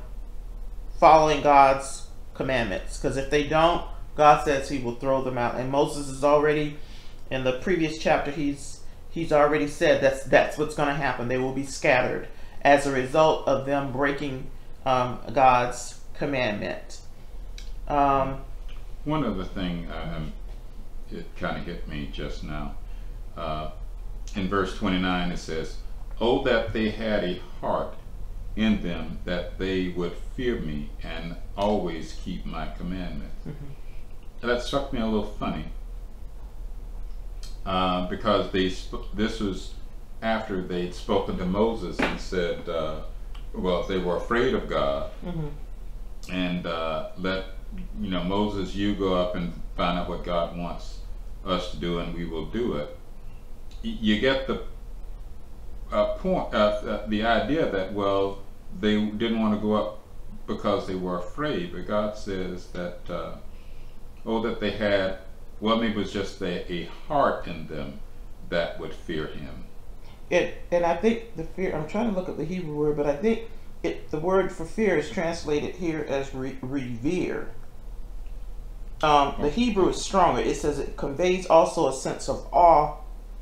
following God's commandments, because if they don't, God says he will throw them out. And Moses is already, in the previous chapter, he's already said that's what's going to happen. They will be scattered as a result of them breaking God's commandment. One other thing, it kind of hit me just now. In verse 29 it says, "Oh, that they had a heart in them, that they would fear me and always keep my commandments." Mm-hmm. That struck me a little funny, because this was after they'd spoken to Moses and said, well, they were afraid of God. Mm-hmm. And Moses, you go up and find out what God wants us to do, and we will do it. You get the point, the idea that, well, they didn't want to go up because they were afraid, but God says that, oh, that they had, well, maybe it was just a heart in them that would fear him. And I think the fear, I'm trying to look up the Hebrew word, but I think the word for fear is translated here as revere. The Hebrew is stronger. It says it conveys also a sense of awe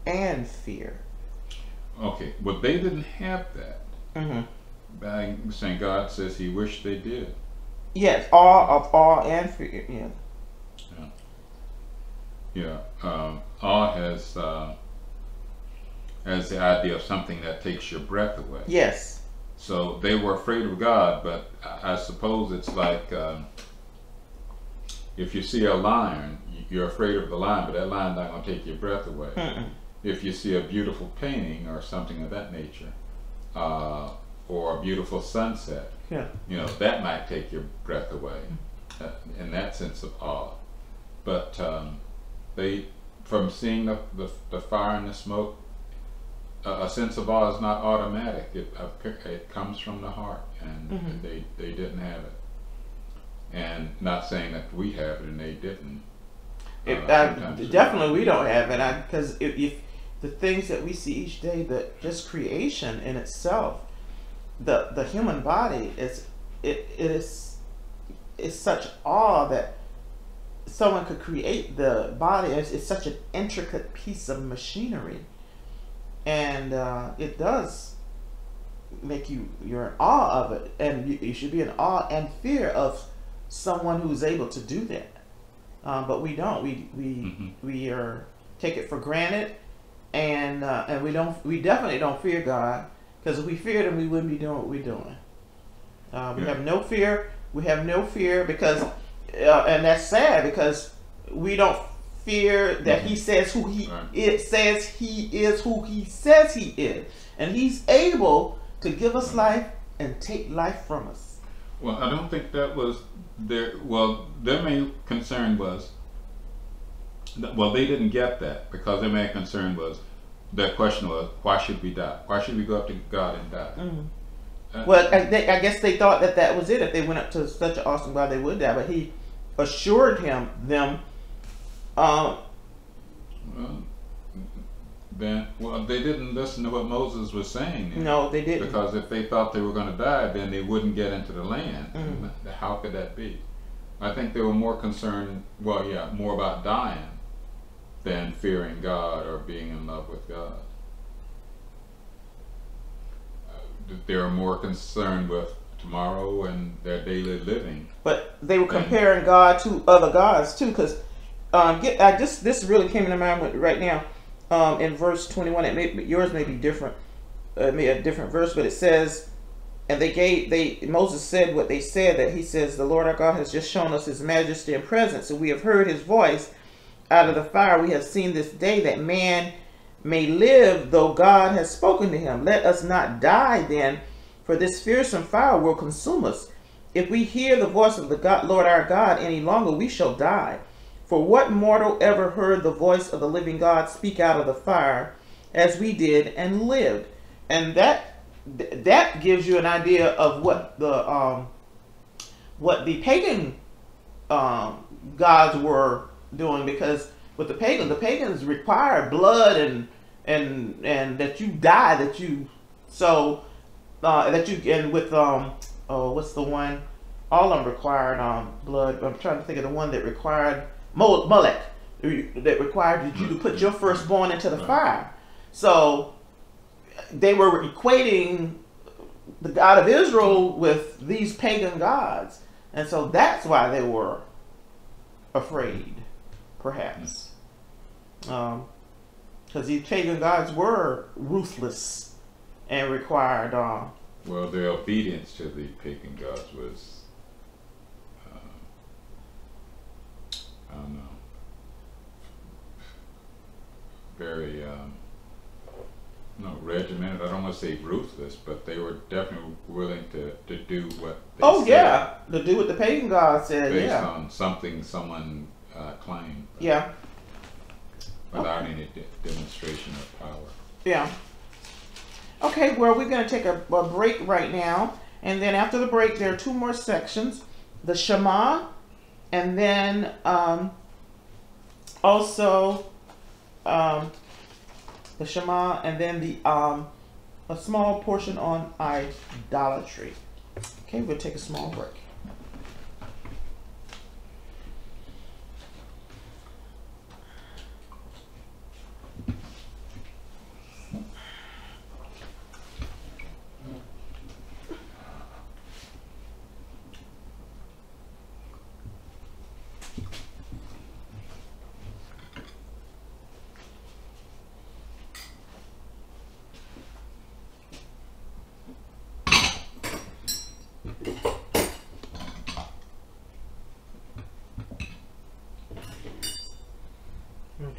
and fear. Okay, well, they didn't have that. Mm-hmm. I'm saying God says he wished they did. Yes, awe and fear. Yeah. Awe has the idea of something that takes your breath away. Yes. So they were afraid of God, but I suppose it's like if you see a lion, you're afraid of the lion, but that lion's not going to take your breath away. Mm-mm. If you see a beautiful painting or something of that nature, or a beautiful sunset, yeah, that might take your breath away, in that sense of awe. But from seeing the fire and the smoke, a sense of awe is not automatic. It comes from the heart, and mm-hmm. they didn't have it. and not saying that we have it and they didn't. Definitely we don't have it, because if the things that we see each day, that just creation in itself, the human body is it's such awe that someone could create the body. It's such an intricate piece of machinery, and it does make you're in awe of it, and you should be in awe and fear of someone who's able to do that. But we don't. We take it for granted, and we don't. We definitely don't fear God, because if we feared Him, we wouldn't be doing what we're doing. We have no fear. We have no fear because, and that's sad, because we don't fear that He says who He is who He says He is, and He's able to give us life and take life from us. Well, I don't think that was their, well, their main concern was, well, they didn't get that, because their main concern was, their question was, why should we die? Why should we go up to God and die? Well, I guess they thought that that was it. If they went up to such an awesome God, they would die. But He assured them. Well, they didn't listen to what Moses was saying. No, they didn't. Because if they thought they were going to die, then they wouldn't get into the land. How could that be? I think they were more concerned, well, yeah, more about dying than fearing God or being in love with God. They were more concerned with tomorrow and their daily living. But they were comparing God to other gods, too, because this really came to mind right now. In verse 21, yours may be different, may a different verse, but it says, and Moses said what they said, that he says, the Lord our God has just shown us His majesty and presence, and we have heard His voice out of the fire. We have seen this day that man may live, though God has spoken to him. Let us not die then, for this fearsome fire will consume us. If we hear the voice of the Lord our God any longer, we shall die. For what mortal ever heard the voice of the living God speak out of the fire as we did and lived? And that gives you an idea of what the pagan gods were doing, because with the pagans require blood and that you die, that you and with what's the one, all of them required blood. I'm trying to think of the one that required Molech, that required you to put your firstborn into the fire. So they were equating the God of Israel with these pagan gods, and so that's why they were afraid, perhaps, because these pagan gods were ruthless and required. Well, their obedience to the pagan gods was, I don't know, very, no, regimented. I don't want to say ruthless, but they were definitely willing to do what they said. Oh, yeah, to do what the pagan god said, based on something someone claimed. Without any demonstration of power. Okay, well, we're going to take a break right now, and then after the break, there are two more sections, the Shema, and then the Shema, and then the a small portion on idolatry. Okay, we'll take a small break.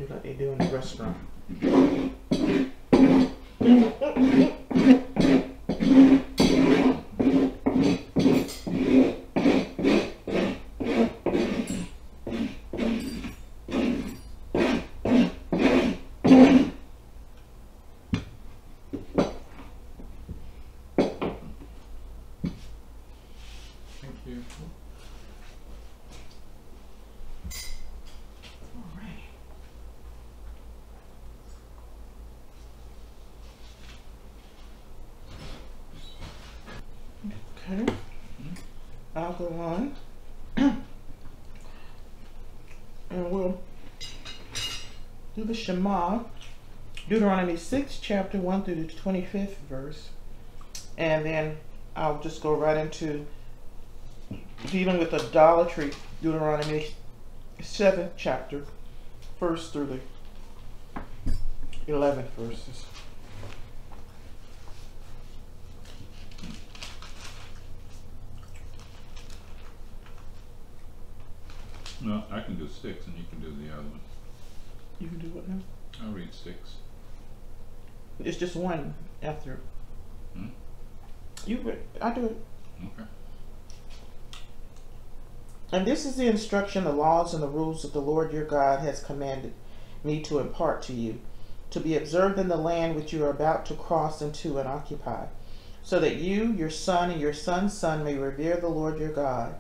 Like they do in the restaurant. Thank you. Okay, I'll go on. And we'll do the Shema, Deuteronomy 6, chapter 1 through the 25th verse. And then I'll just go right into dealing with idolatry, Deuteronomy 7, chapter 1st through the 11th verses. No, I can do 6 and you can do the other one. You can do what now? I'll read 6. It's just one after. Hmm? I do it. Okay. And this is the instruction, the laws, and the rules that the Lord your God has commanded me to impart to you, to be observed in the land which you are about to cross into and occupy, so that you, your son, and your son's son may revere the Lord your God,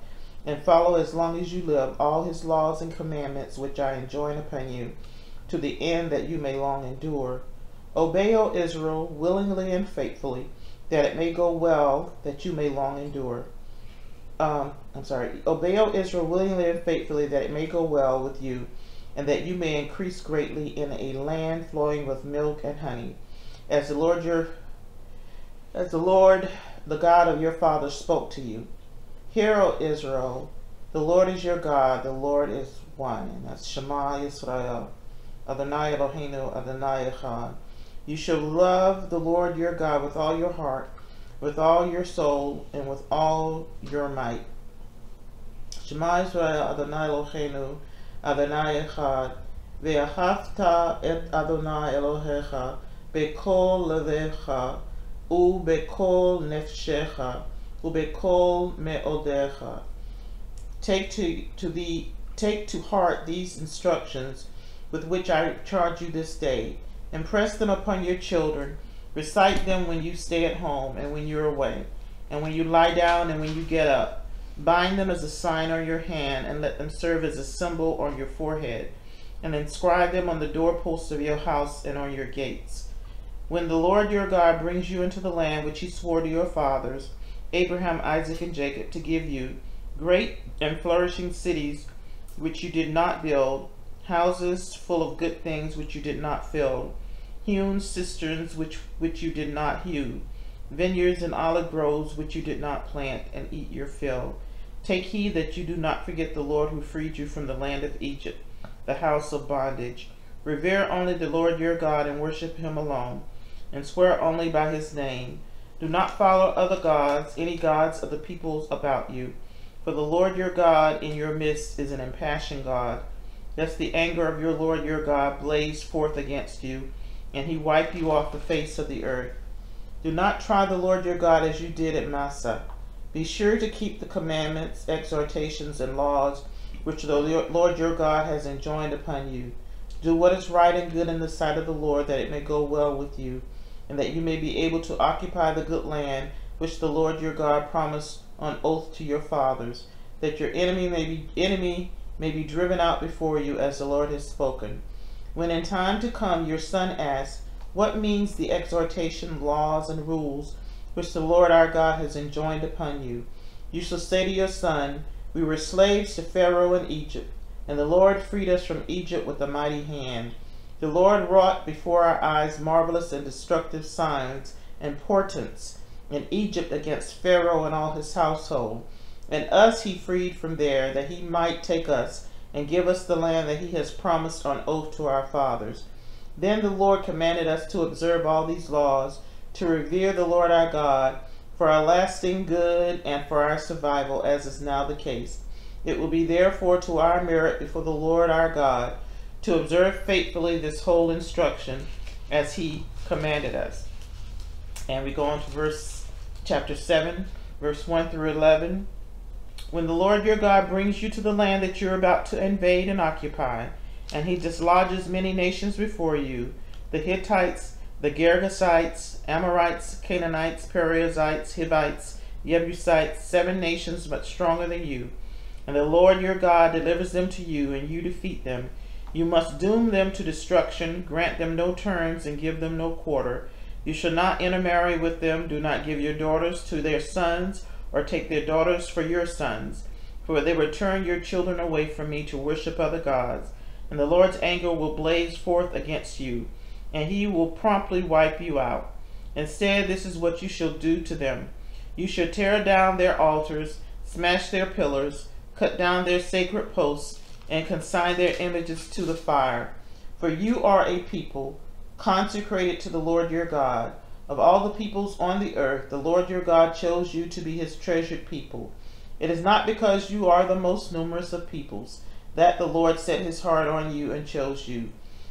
and follow as long as you live all his laws and commandments which I enjoin upon you, to the end that you may long endure. Obey, O Israel, willingly and faithfully, that it may go well, that you may long endure. Obey, O Israel, willingly and faithfully, that it may go well with you, and that you may increase greatly in a land flowing with milk and honey, as the Lord the God of your fathers spoke to you. Hear, O Israel, the Lord is your God, the Lord is one. And that's Shema Yisrael, Adonai Eloheinu, Adonai Echad. You shall love the Lord your God with all your heart, with all your soul, and with all your might. Shema Yisrael, Adonai Eloheinu, Adonai Echad. Ve'ahavta et Adonai Elohecha, b'kol levecha, u b'kol nefshecha. Take to heart these instructions with which I charge you this day. Impress them upon your children. Recite them when you stay at home and when you're away, and when you lie down and when you get up. Bind them as a sign on your hand, and let them serve as a symbol on your forehead, and inscribe them on the doorposts of your house and on your gates. When the Lord your God brings you into the land which he swore to your fathers, Abraham, Isaac, and Jacob, to give you great and flourishing cities which you did not build, houses full of good things which you did not fill, hewn cisterns which you did not hew, vineyards and olive groves which you did not plant, and eat your fill. Take heed that you do not forget the Lord who freed you from the land of Egypt, the house of bondage. Revere only the Lord your God and worship him alone, and swear only by his name. Do not follow other gods, any gods of the peoples about you. For the Lord your God in your midst is an impassioned God. Lest the anger of your Lord your God blaze forth against you, and he wipe you off the face of the earth. Do not try the Lord your God as you did at Massah. Be sure to keep the commandments, exhortations, and laws which the Lord your God has enjoined upon you. Do what is right and good in the sight of the Lord, that it may go well with you, and that you may be able to occupy the good land which the Lord your God promised on oath to your fathers, that your enemy may be driven out before you, as the Lord has spoken. When in time to come your son asks, what means the exhortation, laws, and rules which the Lord our God has enjoined upon you? You shall say to your son, we were slaves to Pharaoh in Egypt, and the Lord freed us from Egypt with a mighty hand. The Lord wrought before our eyes marvelous and destructive signs and portents in Egypt against Pharaoh and all his household. And us he freed from there, that he might take us and give us the land that he has promised on oath to our fathers. Then the Lord commanded us to observe all these laws, to revere the Lord our God, for our lasting good and for our survival, as is now the case. It will be therefore to our merit before the Lord our God, to observe faithfully this whole instruction as he commanded us. And we go on to chapter 7, verse 1 through 11. When the Lord your God brings you to the land that you're about to invade and occupy, and he dislodges many nations before you, the Hittites, the Girgashites, Amorites, Canaanites, Perizzites, Hivites, Jebusites, 7 nations much stronger than you, and the Lord your God delivers them to you, and you defeat them, you must doom them to destruction, grant them no terms, and give them no quarter. You shall not intermarry with them. Do not give your daughters to their sons, or take their daughters for your sons, for they will turn your children away from me to worship other gods. And the Lord's anger will blaze forth against you, and he will promptly wipe you out. Instead, this is what you shall do to them. You shall tear down their altars, smash their pillars, cut down their sacred posts, and consign their images to the fire. For you are a people consecrated to the Lord your God. Of all the peoples on the earth, the Lord your God chose you to be his treasured people. It is not because you are the most numerous of peoples that the Lord set his heart on you and chose you.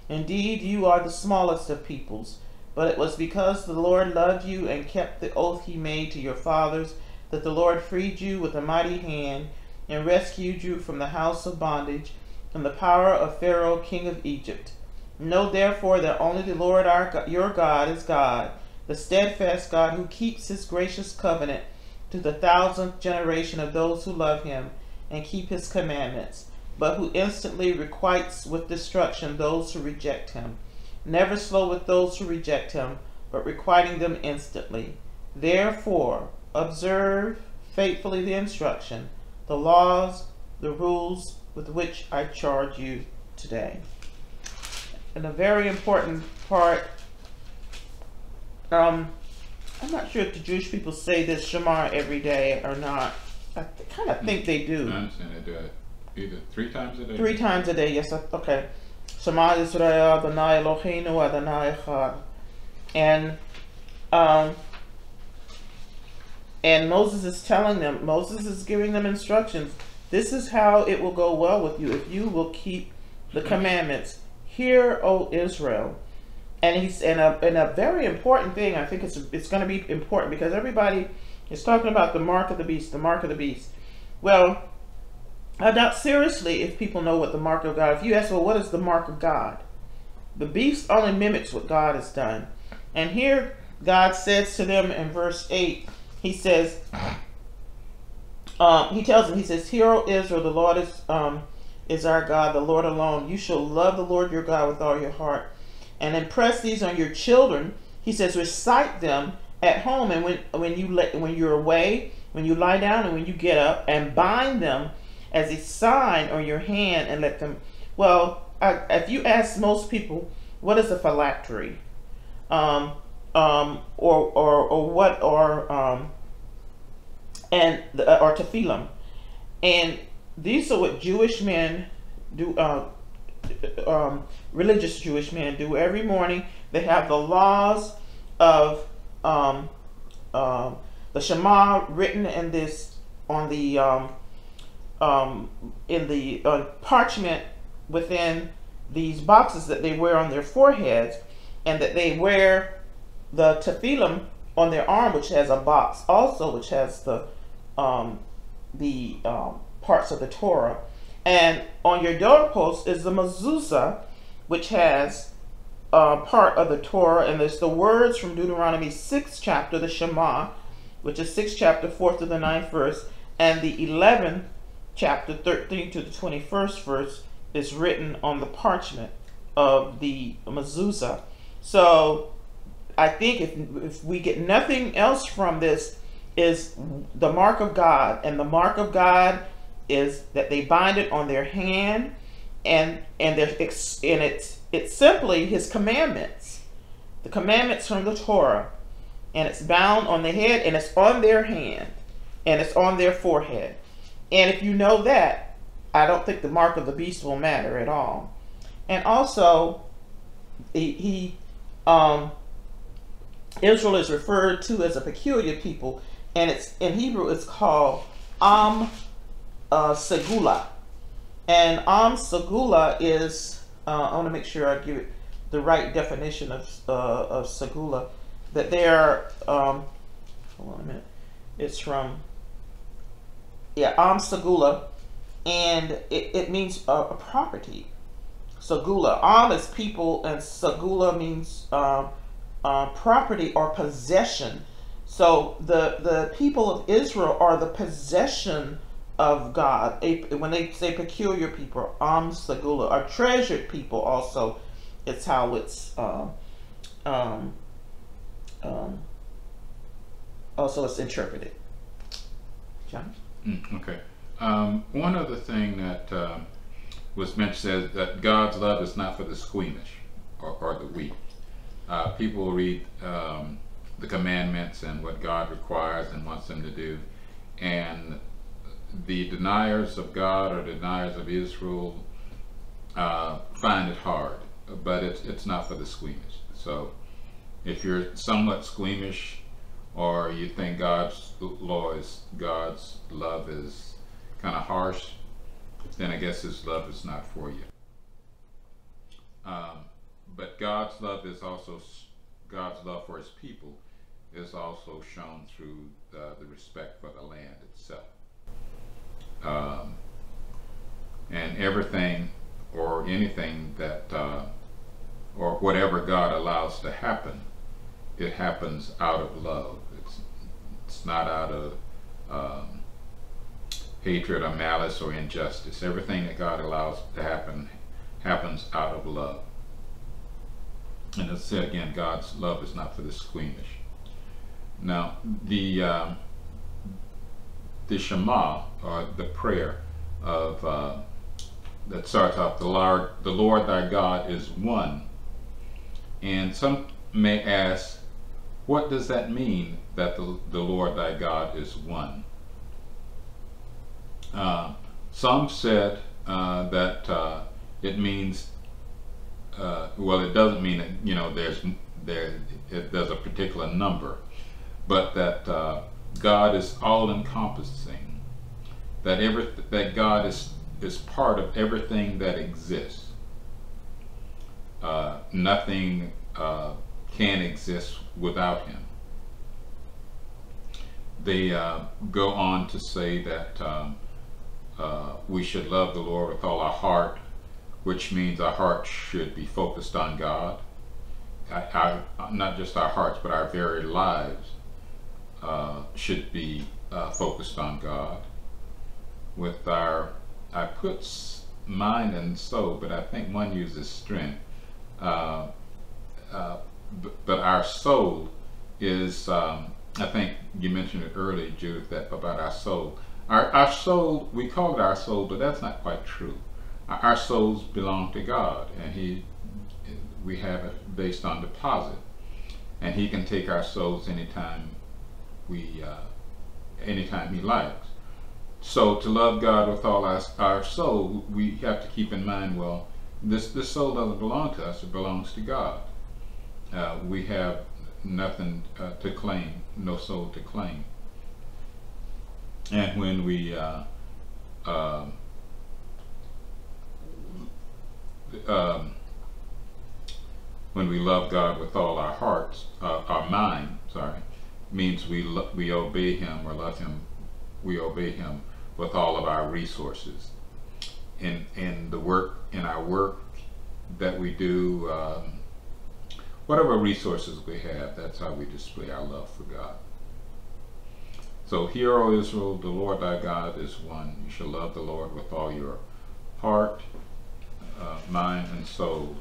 Indeed, you are the smallest of peoples, but it was because the Lord loved you and kept the oath he made to your fathers that the Lord freed you with a mighty hand and rescued you from the house of bondage, from the power of Pharaoh, king of Egypt. Know therefore that only the Lord your God is God, the steadfast God who keeps his gracious covenant to the 1,000th generation of those who love him and keep his commandments, but who instantly requites with destruction those who reject him, never slow with those who reject him, but requiting them instantly. Therefore, observe faithfully the instruction, the laws, the rules with which I charge you today. And a very important part, I'm not sure if the Jewish people say this Shema every day or not. I kind of think they do. I understand they do it either 3 times a day. 3 times a day, yes. Okay. Shema Yisrael, Adonai Eloheinu, Adonai Echad. And Moses is telling them, Moses is giving them instructions. This is how it will go well with you if you will keep the commandments. Hear, O Israel. And he's and a very important thing. I think it's going to be important because everybody is talking about the mark of the beast, the mark of the beast. Well, I doubt seriously if people know what the mark of God. If you ask, well, what is the mark of God? The beast only mimics what God has done. And here God says to them in verse 8, he says, he tells them, he says, "Hear, O Israel, the Lord is our God, the Lord alone. You shall love the Lord your God with all your heart, and impress these on your children." He says, recite them at home and when you're away, when you lie down and when you get up, and bind them as a sign on your hand and let them. Well, if you ask most people, what is a phylactery, or tefillin, and these are what Jewish men do. Religious Jewish men do every morning. They have the laws of the Shema written in this on the in the parchment within these boxes that they wear on their foreheads, and that they wear the tefillin on their arm, which has a box also, which has the parts of the Torah. And on your doorpost is the mezuzah, which has part of the Torah, and there's the words from Deuteronomy 6th chapter, the Shema, which is 6th chapter, 4th to the 9th verse, and the 11th chapter, 13 to the 21st verse, is written on the parchment of the mezuzah. So I think if we get nothing else from this, is the mark of God, and the mark of God is that they bind it on their hand, and it's simply his commandments, the commandments from the Torah, and it's bound on the head, and it's on their hand, and it's on their forehead. And if you know that, I don't think the mark of the beast will matter at all. And also, Israel is referred to as a peculiar people, and it's in Hebrew it's called Am Segula. And Am Segula is, I want to make sure I give it the right definition of Segula, that they are, hold on a minute, it's from, yeah, Am Segula, and it means a property. Segula, Am is people, and Segula means property or possession. So the people of Israel are the possession of God. When they say peculiar people, Am Segula, are treasured people also. It's how it's also it's interpreted. John? Okay. One other thing that was mentioned is that God's love is not for the squeamish or the weak. People read the commandments and what God requires and wants them to do, and the deniers of God or deniers of Israel find it hard, but it's not for the squeamish. So if you're somewhat squeamish or you think God's love is kind of harsh, then I guess his love is not for you. But God's love is also, God's love for his people is also shown through the respect for the land itself. And everything or anything that, or whatever God allows to happen, it happens out of love. It's not out of hatred or malice or injustice. Everything that God allows to happen happens out of love. And as I said again, God's love is not for the squeamish. Now, the Shema, or the prayer of that starts off, the Lord thy God is one. And some may ask, what does that mean, that the Lord thy God is one? Some said that it means, well, it doesn't mean that, you know, there's a particular number, but that God is all-encompassing, that God is part of everything that exists. Nothing can exist without him. They go on to say that we should love the Lord with all our heart, which means our hearts should be focused on God. Not just our hearts, but our very lives should be focused on God. With our, I put mind and soul, but I think one uses strength. But our soul is, I think you mentioned it earlier, Judith, that about our soul. Our soul, we call it our soul, but that's not quite true. Our souls belong to God, and we have it based on deposit, and he can take our souls anytime he likes. So to love God with all our soul, we have to keep in mind, well, this soul doesn't belong to us, it belongs to God. We have nothing to claim, no soul to claim. And when we love God with all our hearts, our mind, sorry, means we obey him or love him, we obey him with all of our resources. In our work that we do, whatever resources we have, that's how we display our love for God. So, hear, O Israel, the Lord thy God is one. You shall love the Lord with all your heart, mind, and soul.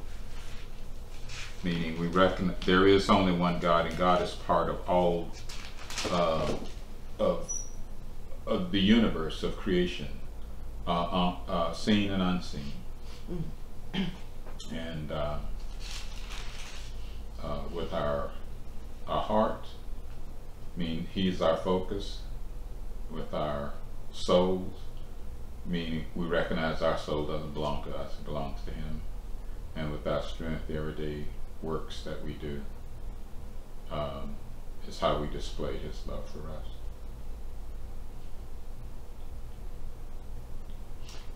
Meaning, we reckon there is only one God, and God is part of all of the universe of creation. Seen and unseen, and with our heart, I mean he's our focus. With our souls, meaning we recognize our soul doesn't belong to us; it belongs to him. And with our strength, the everyday works that we do is how we display his love for us.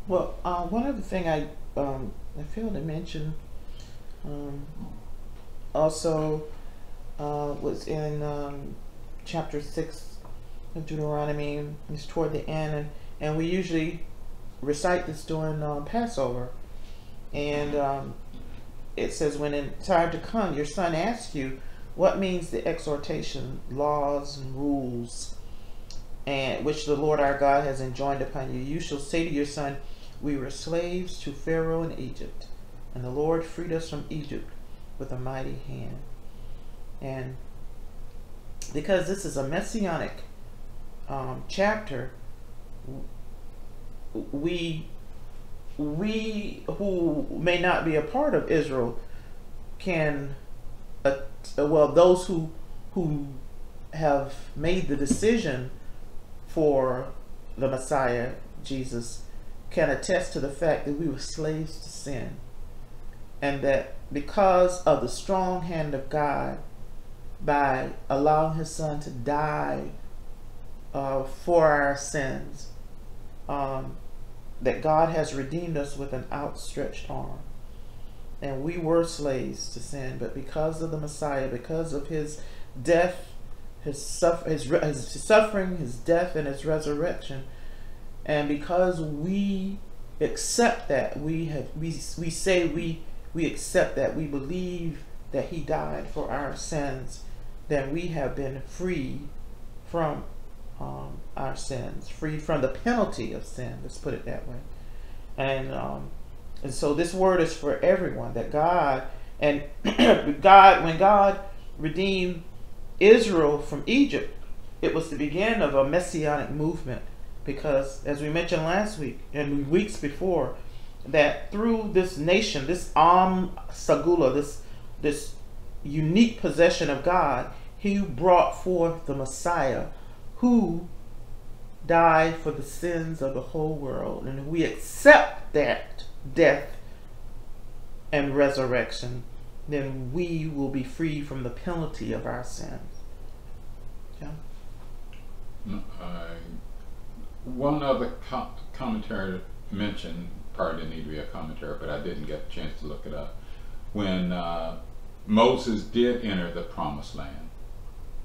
Well, one other thing I failed to mention also was in chapter 6 of Deuteronomy. It's toward the end, and we usually recite this during Passover. And it says, when in time to come, your son asks you, what means the exhortation, laws, and rules, and which the Lord our God has enjoined upon you? You shall say to your son, we were slaves to Pharaoh in Egypt, and the Lord freed us from Egypt with a mighty hand. And because this is a messianic chapter, we who may not be a part of Israel can, well, those who have made the decision for the Messiah, Jesus, can attest to the fact that we were slaves to sin, and that because of the strong hand of God, by allowing his son to die for our sins, that God has redeemed us with an outstretched arm. And we were slaves to sin, but because of the Messiah, because of his death, his suffering, his death, and his resurrection, and because we accept that, we say we accept that, we believe that he died for our sins, then we have been free from our sins, free from the penalty of sin, let's put it that way. And so this word is for everyone, that God, and God, when God redeemed Israel from Egypt, it was the beginning of a messianic movement, because as we mentioned last week and weeks before, that through this nation, this Am Segula, this unique possession of God, he brought forth the Messiah, who died for the sins of the whole world. And we accept that death and resurrection, then we will be free from the penalty of our sins. Yeah. One other commentary mentioned, probably didn't need to be a commentary, but I didn't get a chance to look it up. When Moses did enter the promised land,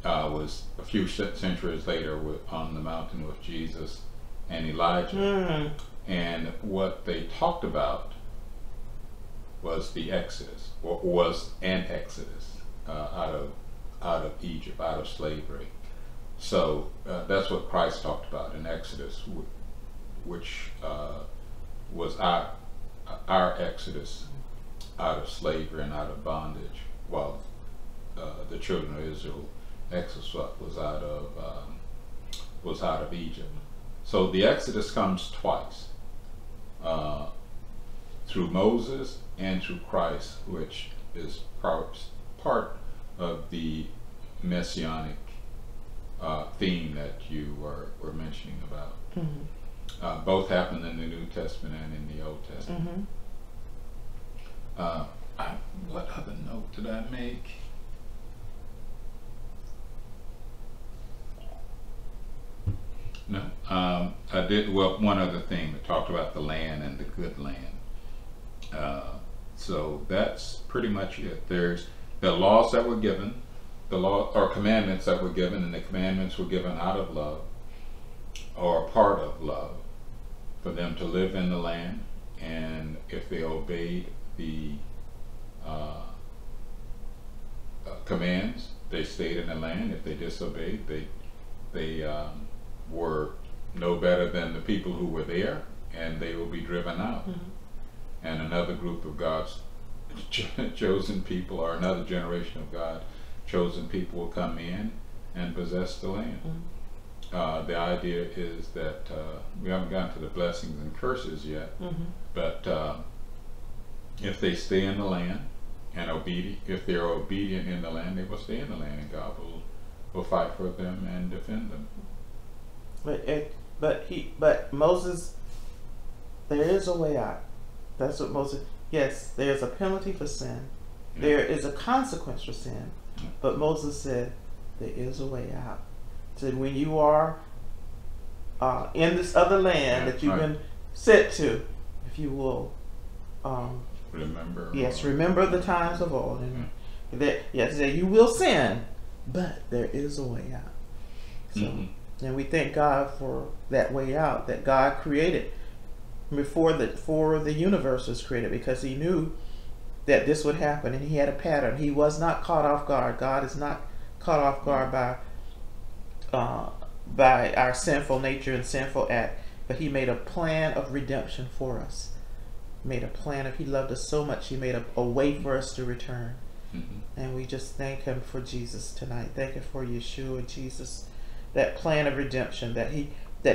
was a few centuries later on the mountain with Jesus and Elijah. Mm-hmm. And what they talked about was the Exodus, or was an Exodus out of Egypt, out of slavery. So that's what Christ talked about, an Exodus, which was our Exodus out of slavery and out of bondage, while the children of Israel Exodus was out of Egypt. So the Exodus comes twice, through Moses and through Christ, which is part of the messianic theme that you were mentioning about. Mm-hmm. Both happened in the New Testament and in the Old Testament. Mm-hmm. What other note did I make? No, I did, well, one other thing that talked about the land and the good land. So that's pretty much it. There's the laws that were given, the law or commandments that were given, and the commandments were given out of love, or part of love, for them to live in the land, and if they obeyed the commands, they stayed in the land. If they disobeyed, they were no better than the people who were there, and they will be driven out. Mm-hmm. And another group of God's chosen people, or another generation of God's chosen people, will come in and possess the land. Mm-hmm. The idea is that we haven't gotten to the blessings and curses yet, mm-hmm. but if they stay in the land and obedient, if they're obedient in the land, they will stay in the land, and God will fight for them and defend them. But Moses, there is a way out. That's what Moses. Yes, there is a penalty for sin. Yeah. There is a consequence for sin. Yeah. But Moses said, there is a way out. So when you are in this other land, yeah, that you've been sent to, if you will. Remember. Yes, remember the times of old. And yeah. That, yes, that you will sin, but there is a way out. So, mm-hmm. And we thank God for that way out that God created before the universe was created, because he knew that this would happen, and he had a pattern. He was not caught off guard. God is not caught off guard by our sinful nature and sinful act, but he made a plan of redemption for us. Made a plan. If he loved us so much, he made a way for us to return. Mm-hmm. And we just thank him for Jesus tonight. Thank him for Yeshua, Jesus, that plan of redemption that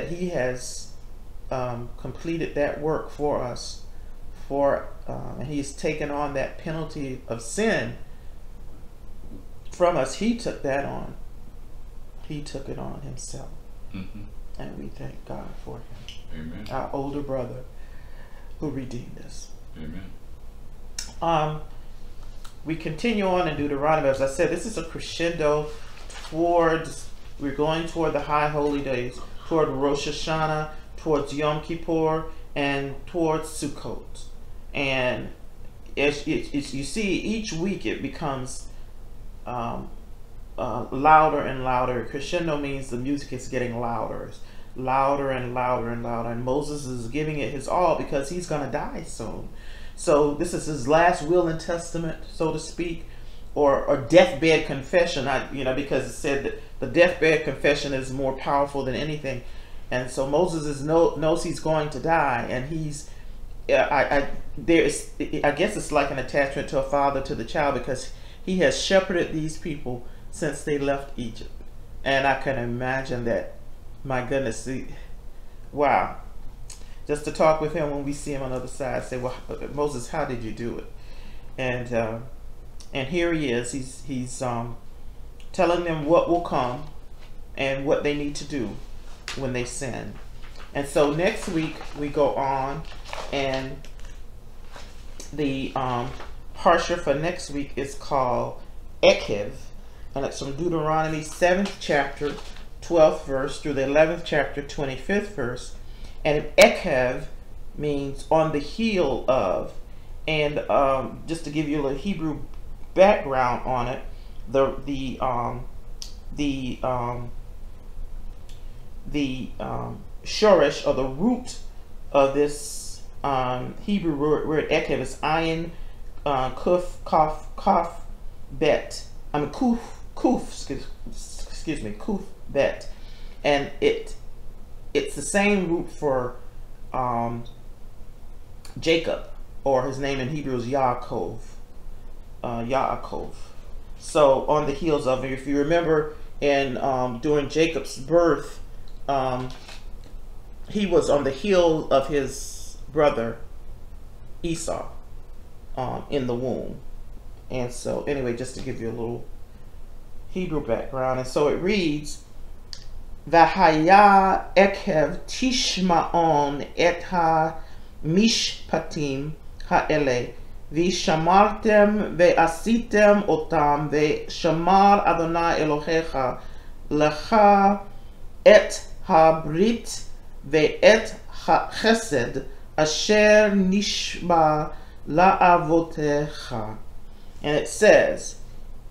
he has completed that work for us, and he's taken on that penalty of sin from us. He took that on. He took it on himself. Mm-hmm. And we thank God for him. Amen. Our older brother who redeemed us. Amen. We continue on in Deuteronomy. As I said, this is a crescendo towards, we're going toward the high holy days, toward Rosh Hashanah, towards Yom Kippur, and towards Sukkot. And as you see, each week it becomes louder and louder. Crescendo means the music is getting louder, louder and louder and louder. And Moses is giving it his all because he's going to die soon. So this is his last will and testament, so to speak, or deathbed confession. Because it said that the deathbed confession is more powerful than anything. And so Moses knows he's going to die, and he's, I guess it's like an attachment to a father to the child, because he has shepherded these people since they left Egypt. And I can imagine that, my goodness, wow. Just to talk with him when we see him on the other side, say, well, Moses, how did you do it? And here he is, he's telling them what will come and what they need to do when they sin. And so next week we go on, and the parsha for next week is called Ekev, and it's from Deuteronomy 7th chapter 12th verse through the 11th chapter 25th verse. And Ekev means on the heel of. And just to give you a Hebrew background on it, the shoresh, or the root of this Hebrew word Ekev, is ayin kuf kaf kaf bet. I mean kuf bet, and it's the same root for Jacob, or his name in Hebrew is Yaakov. Yaakov. So on the heels of it, if you remember, in during Jacob's birth, he was on the heel of his brother Esau in the womb. And so anyway, just to give you a little Hebrew background. And so it reads, V'haya ekev tishma'on et ha mishpatim ha'ele v'shamartem ve'asitem otam ve'shamar Adonai Elohecha lecha et ha-brit ve'et ha-chesed asher nishba la'avotecha. And it says,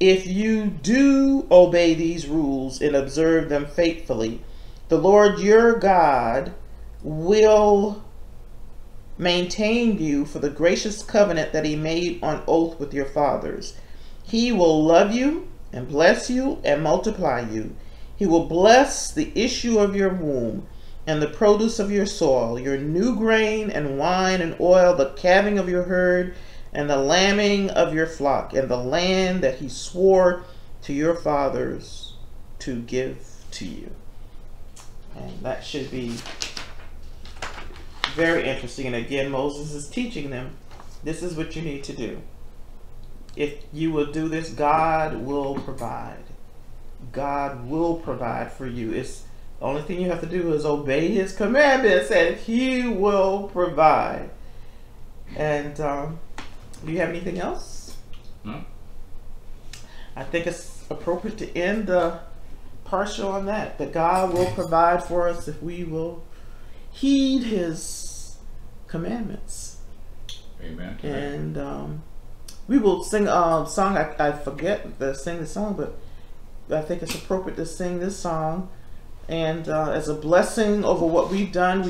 if you do obey these rules and observe them faithfully, the Lord your God will maintain you for the gracious covenant that he made on oath with your fathers. He will love you and bless you and multiply you. He will bless the issue of your womb and the produce of your soil, your new grain and wine and oil, the calving of your herd, and the lambing of your flock, and the land that he swore to your fathers to give to you. And that should be very interesting. And again, Moses is teaching them, this is what you need to do. If you will do this, God will provide. God will provide for you. It's the only thing you have to do is obey his commandments, and he will provide. And do you have anything else? No. I think it's appropriate to end the partial on that. That God will provide for us if we will heed his commandments. Amen. And we will sing a song. I forget to sing the song, but I think it's appropriate to sing this song. And as a blessing over what we've done,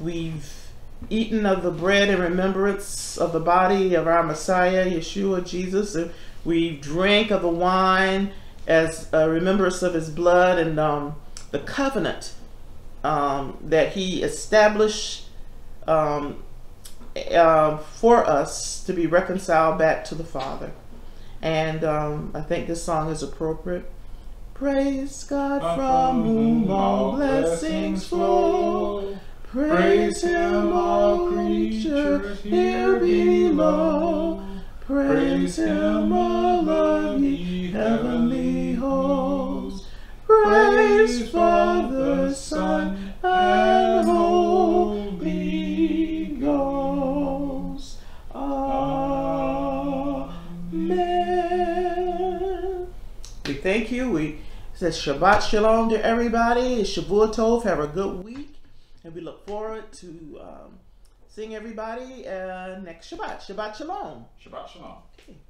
we've eaten of the bread in remembrance of the body of our Messiah, Yeshua, Jesus. And we drank of the wine as a remembrance of his blood and the covenant that he established for us to be reconciled back to the Father. And I think this song is appropriate. Praise God from whom all blessings flow. Praise him, all creatures here below. Praise him, all of ye heavenly hosts. Praise Father, Son, and Holy Ghost. Amen. We thank you. We say Shabbat Shalom to everybody. Shavua Tov. Have a good week. And we look forward to seeing everybody next Shabbat. Shabbat Shalom. Shabbat Shalom. Okay.